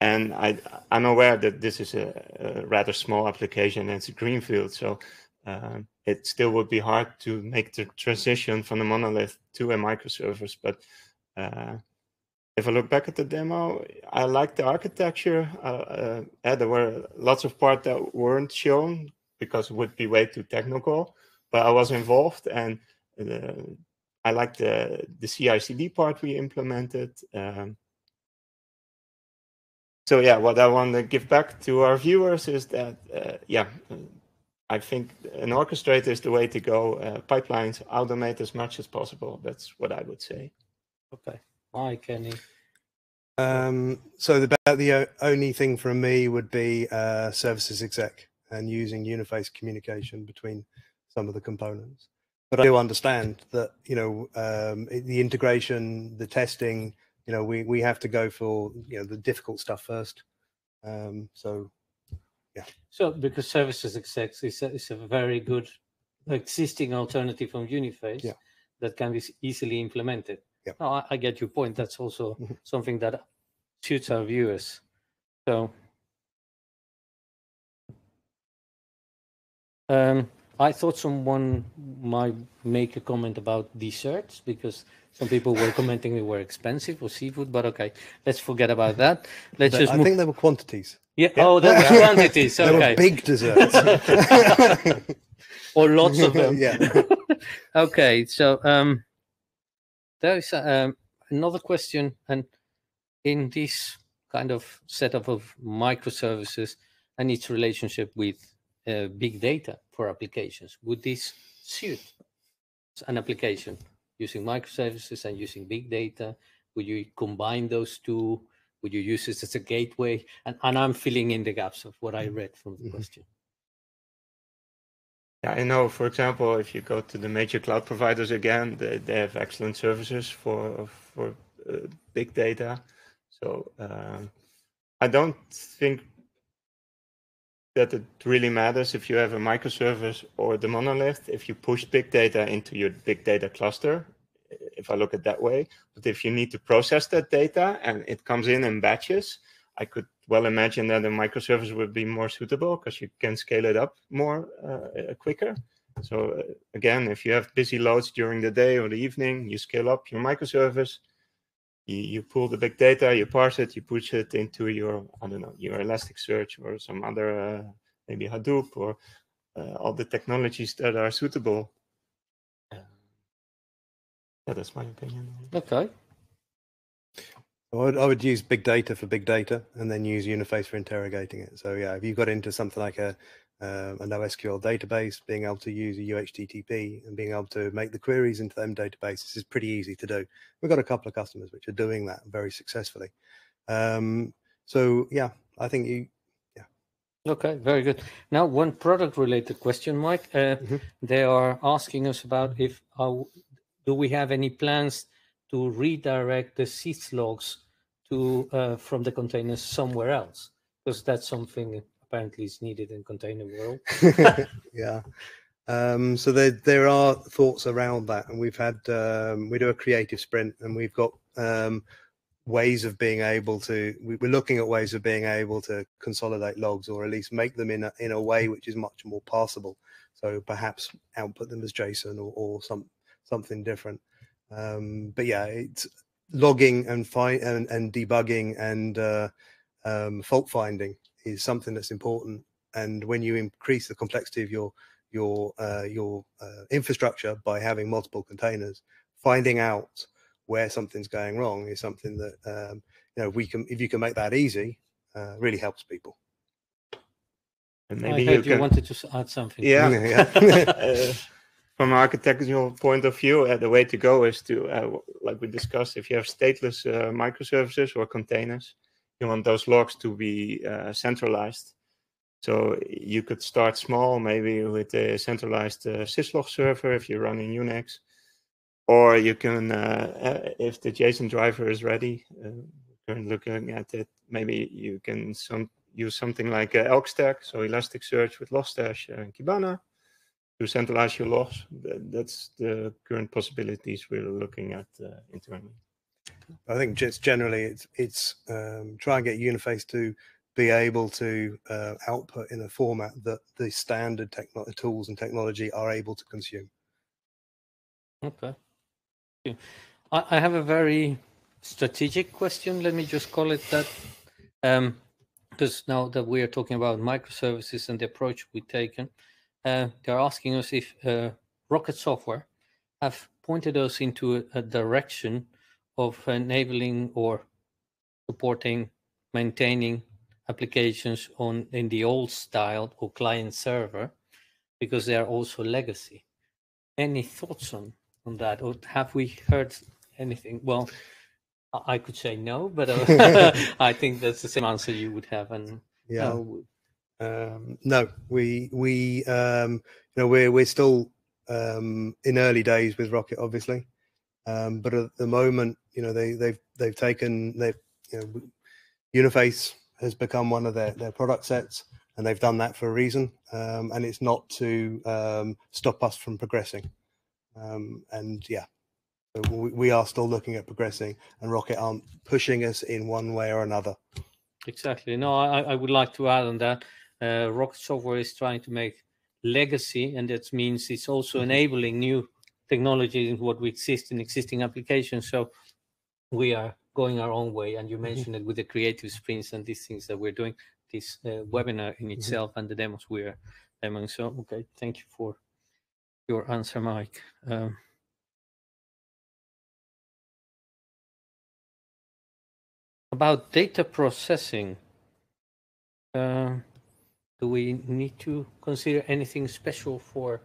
And I, I'm aware that this is a, a rather small application, and it's a greenfield, so uh, it still would be hard to make the transition from the monolith to a microservice. But uh, if I look back at the demo, I liked the architecture. Uh, uh, yeah, there were lots of parts that weren't shown because it would be way too technical, but I was involved, and uh, I liked the, the C I C D part we implemented. Um, so yeah, what I want to give back to our viewers is that, uh, yeah, I think an orchestrator is the way to go. Uh, pipelines, automate as much as possible. That's what I would say. Okay. Hi, Kenny. Um, so the the only thing from me would be uh, services exec and using Uniface communication between some of the components. But I do understand that, you know, um, the integration, the testing, you know, we we have to go for, you know, the difficult stuff first. Um, so yeah. So because services exec is a, is a very good existing alternative from Uniface, yeah, that can be easily implemented. Yep. No, I, I get your point. That's also something that suits our viewers. So, um, I thought someone might make a comment about desserts, because some people were commenting they were expensive or seafood. But okay, let's forget about that. Let's but just. I move. think there were quantities. Yeah. yeah. Oh, there were quantities. Okay. There were big desserts. Or lots of them. Yeah. Okay. So. Um, There is um, another question, and in this kind of setup of microservices and its relationship with uh, big data for applications, would this suit an application using microservices and using big data? Would you combine those two? Would you use this as a gateway? And, and I'm filling in the gaps of what I read from the mm-hmm. question. Yeah, I know, for example, if you go to the major cloud providers again, they, they have excellent services for for uh, big data. So uh, I don't think that it really matters if you have a microservice or the monolith, if you push big data into your big data cluster, if I look at that way. But if you need to process that data and it comes in in batches, I could well imagine that a microservice would be more suitable, because you can scale it up more uh, quicker. So uh, again, if you have busy loads during the day or the evening, you scale up your microservice, you, you pull the big data, you parse it, you push it into your, I don't know, your Elasticsearch or some other, uh, maybe Hadoop or uh, all the technologies that are suitable. Uh, yeah, that's my opinion. Okay. I would, I would use big data for big data, and then use Uniface for interrogating it. So yeah, if you got into something like a uh, a NoSQL database, being able to use a U H T T P and being able to make the queries into them databases is pretty easy to do. We've got a couple of customers which are doing that very successfully. Um, so yeah, I think you, yeah. Okay, very good. Now, one product-related question, Mike. Uh, mm-hmm. They are asking us about if uh, do we have any plans to redirect the sys logs to uh, from the containers somewhere else, because that's something apparently is needed in container world. Yeah, Um, so there there are thoughts around that, and we've had um, we do a creative sprint, and we've got um, ways of being able to we're looking at ways of being able to consolidate logs, or at least make them in a, in a way which is much more passable. So perhaps output them as JSON or, or some something different. Um, but yeah, it's logging and fi and, and debugging and uh, um, fault finding is something that's important. And when you increase the complexity of your your uh, your uh, infrastructure by having multiple containers, finding out where something's going wrong is something that um, you know we can if you can make that easy, uh, really helps people. And maybe I heard you, you wanted to add something. Yeah. yeah. uh, From an architectural point of view, uh, the way to go is to, uh, like we discussed, if you have stateless uh, microservices or containers, you want those logs to be uh, centralized. So you could start small, maybe with a centralized uh, syslog server if you're running Unix, or you can, uh, if the JSON driver is ready, uh, looking at it, maybe you can some, use something like uh, Elk Stack, so Elasticsearch with Logstash and Kibana. To centralize your logs, that's the current possibilities we're looking at uh, internally. I think just generally it's it's um, try and get Uniface to be able to uh, output in a format that the standard techno tools and technology are able to consume. Okay. Thank you. I, I have a very strategic question. Let me just call it that. Um, because now that we are talking about microservices and the approach we've taken, Uh, they're asking us if uh, Rocket Software have pointed us into a, a direction of enabling or supporting, maintaining applications on in the old style or client server, because they are also legacy. Any thoughts on, on that? Or have we heard anything? Well, I, I could say no, but uh, I think that's the same answer you would have. And yeah. No, Um, no, we we um, you know we're we're still um, in early days with Rocket, obviously, um, but at the moment, you know, they they've they've taken they've you know, Uniface has become one of their their product sets, and they've done that for a reason, um, and it's not to um, stop us from progressing, um, and yeah, so we, we are still looking at progressing, and Rocket aren't pushing us in one way or another. Exactly. No, I, I would like to add on that. Uh, Rocket Software is trying to make legacy, and that means it's also enabling new technologies in what we exist in existing applications. So we are going our own way. And you mentioned mm-hmm. it with the creative sprints and these things that we're doing, this uh, webinar in itself mm-hmm. and the demos we are demoing. So, okay, thank you for your answer, Mike. Um, about data processing, uh, do we need to consider anything special for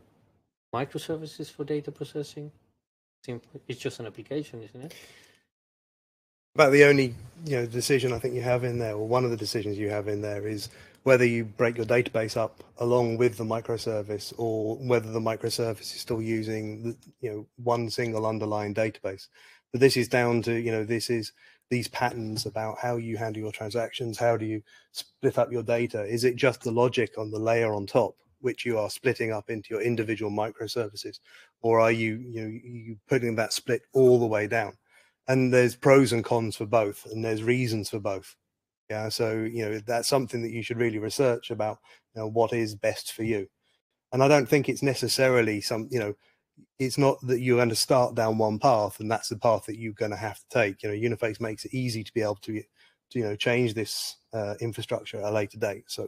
microservices for data processing? Simply, it's just an application, isn't it? About the only you know decision I think you have in there, or one of the decisions you have in there, is whether you break your database up along with the microservice, or whether the microservice is still using the, you know one single underlying database. But this is down to you know this is. these patterns about how you handle your transactions. How do you split up your data? Is it just the logic on the layer on top, which you are splitting up into your individual microservices? Or are you, you know, you putting that split all the way down? And there's pros and cons for both, and there's reasons for both. Yeah, so, you know, that's something that you should really research about, you know, what is best for you. And I don't think it's necessarily some, you know, it's not that you're going to start down one path and that's the path that you're going to have to take. You know, Uniface makes it easy to be able to, to you know, change this uh, infrastructure at a later date. So,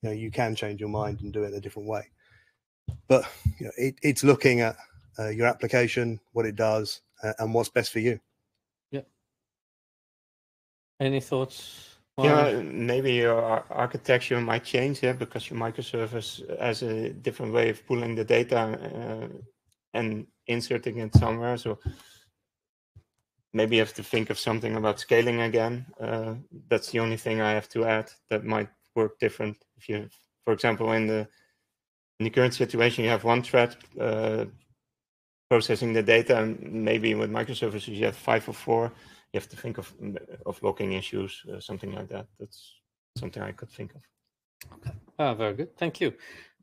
you know, you can change your mind and do it in a different way. But, you know, it, it's looking at uh, your application, what it does, uh, and what's best for you. Yeah. Any thoughts? Yeah, maybe your architecture might change, yeah, because your microservice has a different way of pulling the data. Uh, and inserting it somewhere. So maybe you have to think of something about scaling again. Uh, that's the only thing I have to add that might work different. If you, for example, in the, in the current situation, you have one thread uh, processing the data, and maybe with microservices, you have five or four. You have to think of, of locking issues, uh, something like that. That's something I could think of. Okay. Ah, very good. Thank you.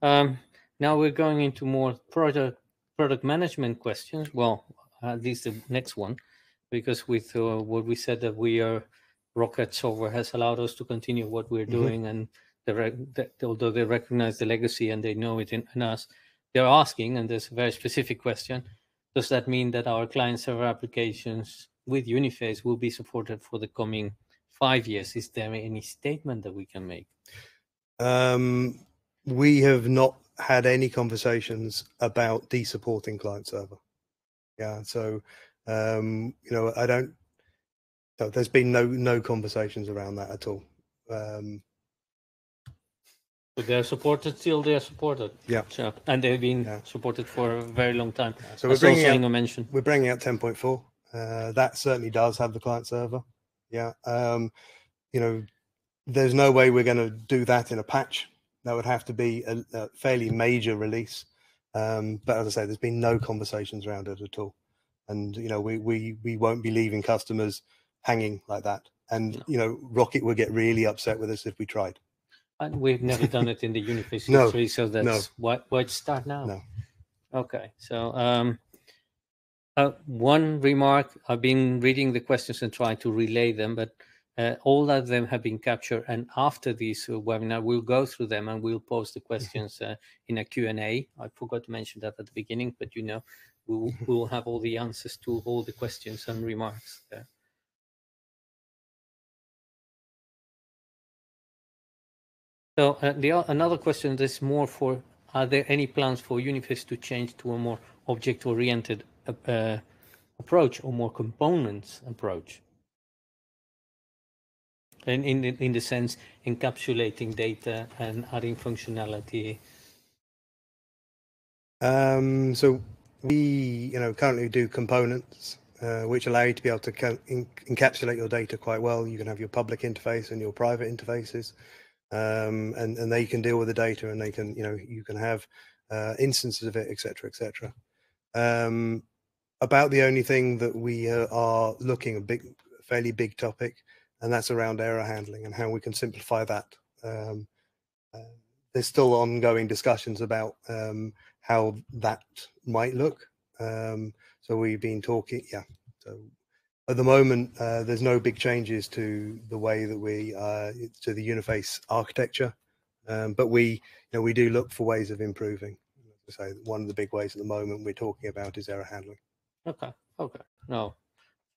Um, Now we're going into more product product management questions. Well, at least the next one, because with uh, what we said that we are, Rocket Software has allowed us to continue what we're doing, mm-hmm. and the rec- that, although they recognize the legacy and they know it in, in us, they're asking, and there's a very specific question, does that mean that our client server applications with Uniface will be supported for the coming five years? Is there any statement that we can make? Um, we have not had any conversations about de-supporting client server. Yeah, so, um, you know, I don't, no, there's been no no conversations around that at all. Um, but they're supported till they're supported. Yeah. So, and they've been yeah. supported for a very long time. Yeah. So we're bringing, out, mention. we're bringing out ten point four. Uh, that certainly does have the client server. Yeah. Um, you know, there's no way we're going to do that in a patch. That would have to be a, a fairly major release. Um, but as I say, there's been no conversations around it at all. And, you know, we we we won't be leaving customers hanging like that. And, no. you know, Rocket would get really upset with us if we tried. And we've never done it in the Uniface no, history, so that's no. why, why it's start now. No. Okay, so um, uh, one remark, I've been reading the questions and trying to relay them, but uh, all of them have been captured. And after this uh, webinar, we'll go through them and we'll post the questions uh, in a Q and A. I forgot to mention that at the beginning, but, you know, we'll, we'll have all the answers to all the questions and remarks there. So uh, the, another question is more for, are there any plans for Uniface to change to a more object-oriented uh, approach or more components approach? And in, in, in the sense, encapsulating data and adding functionality. Um, so we, you know, currently do components, uh, which allow you to be able to en encapsulate your data quite well. You can have your public interface and your private interfaces. Um, and, and they can deal with the data, and they can, you know, you can have uh, instances of it, et cetera, et cetera. Um, about the only thing that we uh, are looking a big, fairly big topic, and that's around error handling and how we can simplify that. Um, uh, there's still ongoing discussions about um, how that might look. Um, so we've been talking, yeah. So at the moment, uh, there's no big changes to the way that we uh, to the Uniface architecture, um, but we, you know, we do look for ways of improving. So one of the big ways at the moment we're talking about is error handling. Okay, okay, no,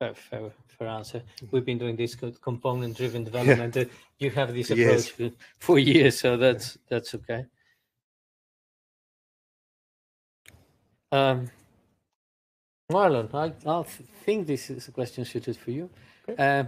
fair, fair, fair answer. We've been doing this component-driven development. Yeah. You have this approach yes. for years, so that's yeah. that's okay. Um, Marlon, I I'll think this is a question suited for you. Okay. Uh,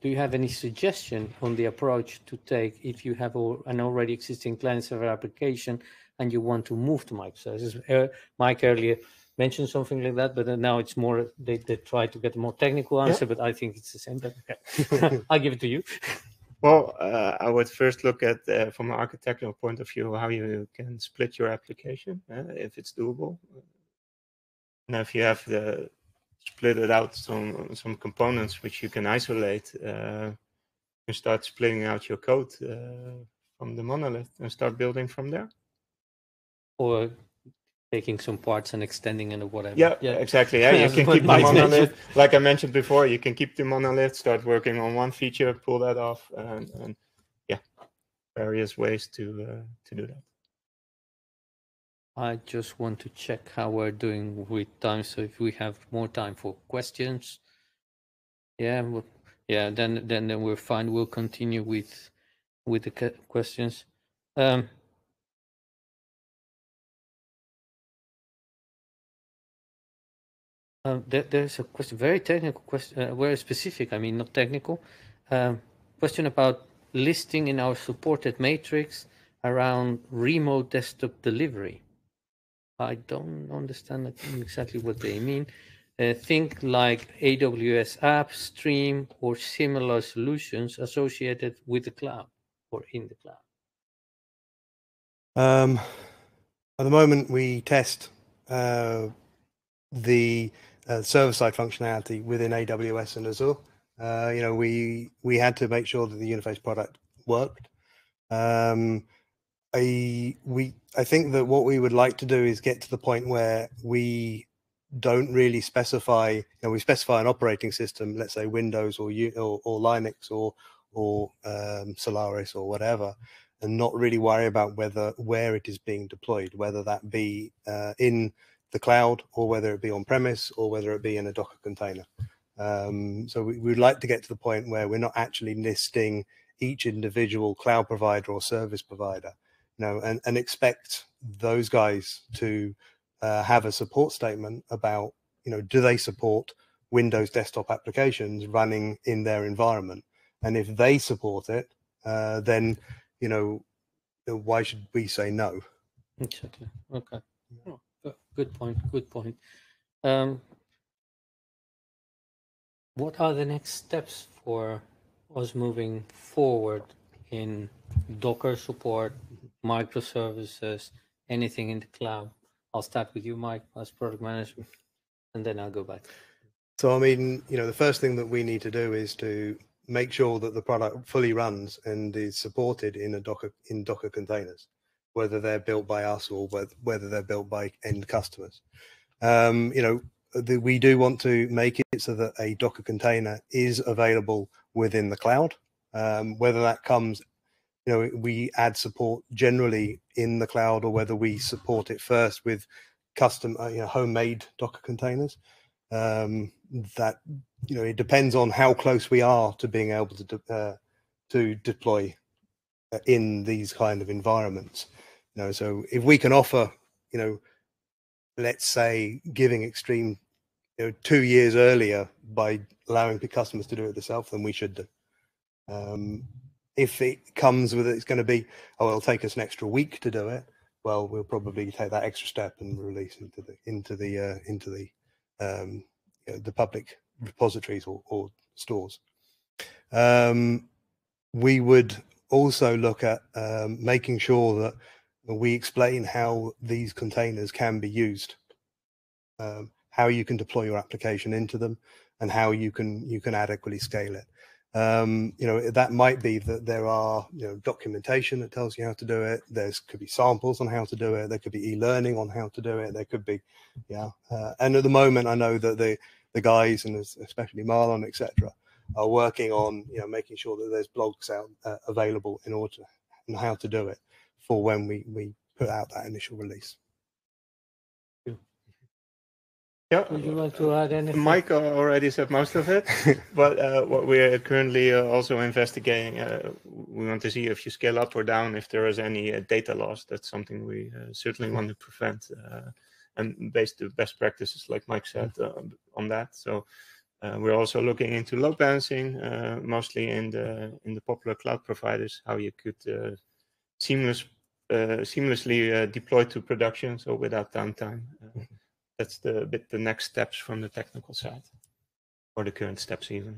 do you have any suggestion on the approach to take if you have all, an already existing client-server application and you want to move to microservices? Uh, Mike earlier mentioned something like that, but now it's more, they, they try to get a more technical answer, yeah. but I think it's the same. But okay. I'll give it to you. Well, uh, I would first look at, uh, from an architectural point of view, how you can split your application, uh, if it's doable. Now, if you have the, split it out some some components which you can isolate, uh, you start splitting out your code uh, from the monolith and start building from there. Or taking some parts and extending it or whatever. Yeah, yeah. exactly. Yeah, you can keep the monolith. Like I mentioned before, you can keep the monolith, start working on one feature, pull that off, and, and yeah, various ways to uh, to do that. I just want to check how we're doing with time. So if we have more time for questions, yeah, we'll, yeah, then then then we're fine. We'll continue with with the questions. Um, uh, there, there's a question, very technical question, uh, very specific. I mean, not technical. Um, question about listing in our supported matrix around remote desktop delivery. I don't understand exactly what they mean. Uh, think like A W S app, stream, or similar solutions associated with the cloud or in the cloud. Um, at the moment, we test uh, the uh, server-side functionality within A W S and Azure. Uh, you know, we we had to make sure that the Uniface product worked. Um, I we I think that what we would like to do is get to the point where we don't really specify, you know, we specify an operating system, let's say Windows or or, or Linux or or um, Solaris or whatever, and not really worry about whether where it is being deployed, whether that be uh, in the cloud or whether it be on premise or whether it be in a Docker container. Um, so we would like to get to the point where we're not actually listing each individual cloud provider or service provider, you know, and, and expect those guys to uh, have a support statement about, you know, do they support Windows desktop applications running in their environment? And if they support it, uh, then, you know, why should we say no? Exactly. Okay. Oh, good point. Good point. Um, what are the next steps for us moving forward in Docker support, microservices, anything in the cloud? I'll start with you, Mike, as product manager, and then I'll go back. So, I mean, you know, the first thing that we need to do is to make sure that the product fully runs and is supported in a Docker in Docker containers, whether they're built by us or whether they're built by end customers. Um, you know, the, we do want to make it so that a Docker container is available within the cloud. Um, whether that comes, you know, we add support generally in the cloud, or whether we support it first with custom, you know, homemade Docker containers. Um, that, you know, it depends on how close we are to being able to de uh, to deploy in these kind of environments. You know, so if we can offer, you know, let's say giving Extreme, you know, two years earlier by allowing the customers to do it themselves, then we should do. Um, if it comes with it, it's going to be, oh, it'll take us an extra week to do it. Well, we'll probably take that extra step and release into the into the uh, into the um, you know, the public repositories or, or stores. Um, we would also look at um, making sure that we explain how these containers can be used, um, how you can deploy your application into them, and how you can you can adequately scale it. Um, you know, that might be that there are, you know, documentation that tells you how to do it. There's could be samples on how to do it. There could be e-learning on how to do it. There could be, yeah. Uh, and at the moment, I know that the the guys, and especially Marlon, et cetera, are working on, you know, making sure that there's blogs out uh, available in order and how to do it for when we we put out that initial release. Yeah, would you like to add anything? Mike already said most of it, but uh, what we're currently uh, also investigating, uh, we want to see if you scale up or down, if there is any uh, data loss. That's something we uh, certainly want to prevent, uh, and based on best practices, like Mike said, uh, on that. So uh, we're also looking into load balancing, uh, mostly in the in the popular cloud providers, how you could uh, seamless uh, seamlessly uh, deploy to production, so without downtime. Uh, That's the bit the next steps from the technical side, or the current steps even.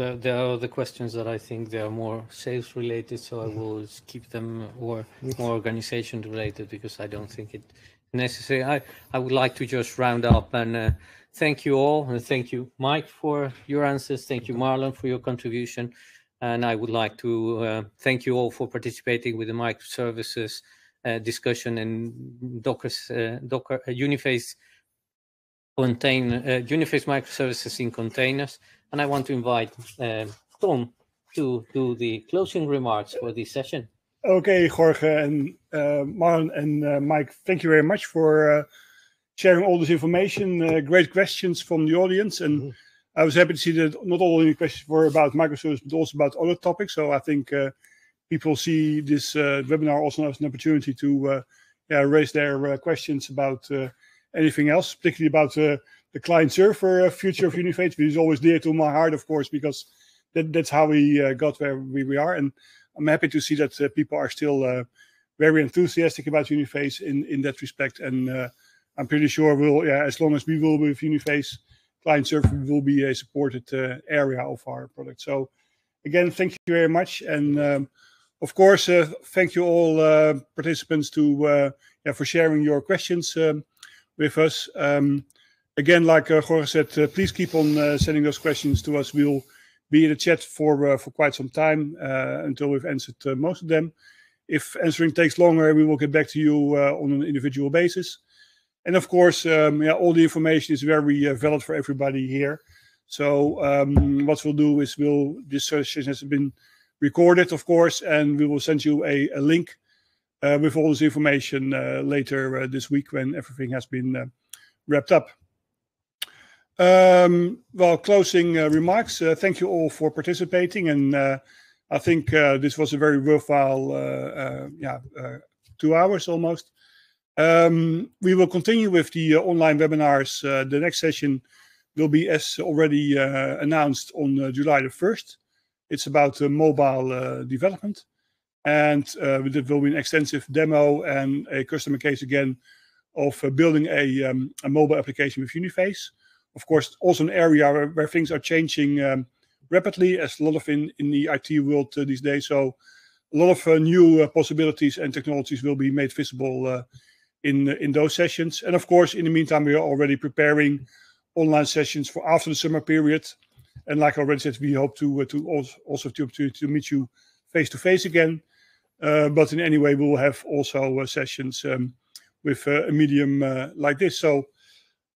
Uh, there are other questions that I think they are more sales related, so I will keep them, or more organization related, because I don't think it's necessary. I, I would like to just round up and uh, thank you all, and thank you, Mike, for your answers. Thank you, Marlon, for your contribution. And I would like to uh, thank you all for participating with the microservices Uh, discussion and Docker's uh, Docker uh, Uniface contain uh, Uniface microservices in containers, and I want to invite uh, Tom to do the closing remarks for this session. Okay, Jorge and uh, Marlon and uh, Mike, thank you very much for uh, sharing all this information. Uh, great questions from the audience, and mm-hmm. I was happy to see that not all the questions were about microservices, but also about other topics. So I think. Uh, People see this uh, webinar also as an opportunity to uh, yeah, raise their uh, questions about uh, anything else, particularly about uh, the client-server future of Uniface, which is always dear to my heart, of course, because that, that's how we uh, got where we, we are. And I'm happy to see that uh, people are still uh, very enthusiastic about Uniface in, in that respect. And uh, I'm pretty sure we'll, yeah, as long as we will be with Uniface, client-server will be a supported uh, area of our product. So again, thank you very much. And um, Of course, uh, thank you all uh, participants to uh, yeah, for sharing your questions um, with us. Um, again, like uh, Jorge said, uh, please keep on uh, sending those questions to us. We'll be in the chat for uh, for quite some time uh, until we've answered uh, most of them. If answering takes longer, we will get back to you uh, on an individual basis. And of course, um, yeah, all the information is very uh, valid for everybody here. So um, what we'll do is we'll, this session has been recorded, of course, and we will send you a, a link uh, with all this information uh, later uh, this week when everything has been uh, wrapped up. Um, well, closing uh, remarks. Uh, thank you all for participating, and uh, I think uh, this was a very worthwhile, uh, uh, yeah, uh, two hours almost. Um, we will continue with the uh, online webinars. Uh, the next session will be, as already uh, announced, on uh, July the first. It's about uh, mobile uh, development, and uh, there will be an extensive demo and a customer case again of uh, building a, um, a mobile application with Uniface. Of course, also an area where, where things are changing um, rapidly, as a lot of in, in the I T world uh, these days. So a lot of uh, new uh, possibilities and technologies will be made visible uh, in, in those sessions. And of course, in the meantime, we are already preparing online sessions for after the summer period. And like I already said, we hope to uh, to also, also to, to, to meet you face to face again. Uh, but in any way, we will have also uh, sessions um, with uh, a medium uh, like this. So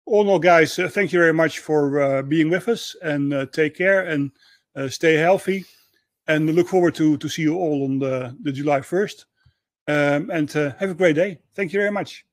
all in all, guys, uh, thank you very much for uh, being with us, and uh, take care and uh, stay healthy. And we look forward to to see you all on the, the July first. Um, and uh, have a great day. Thank you very much.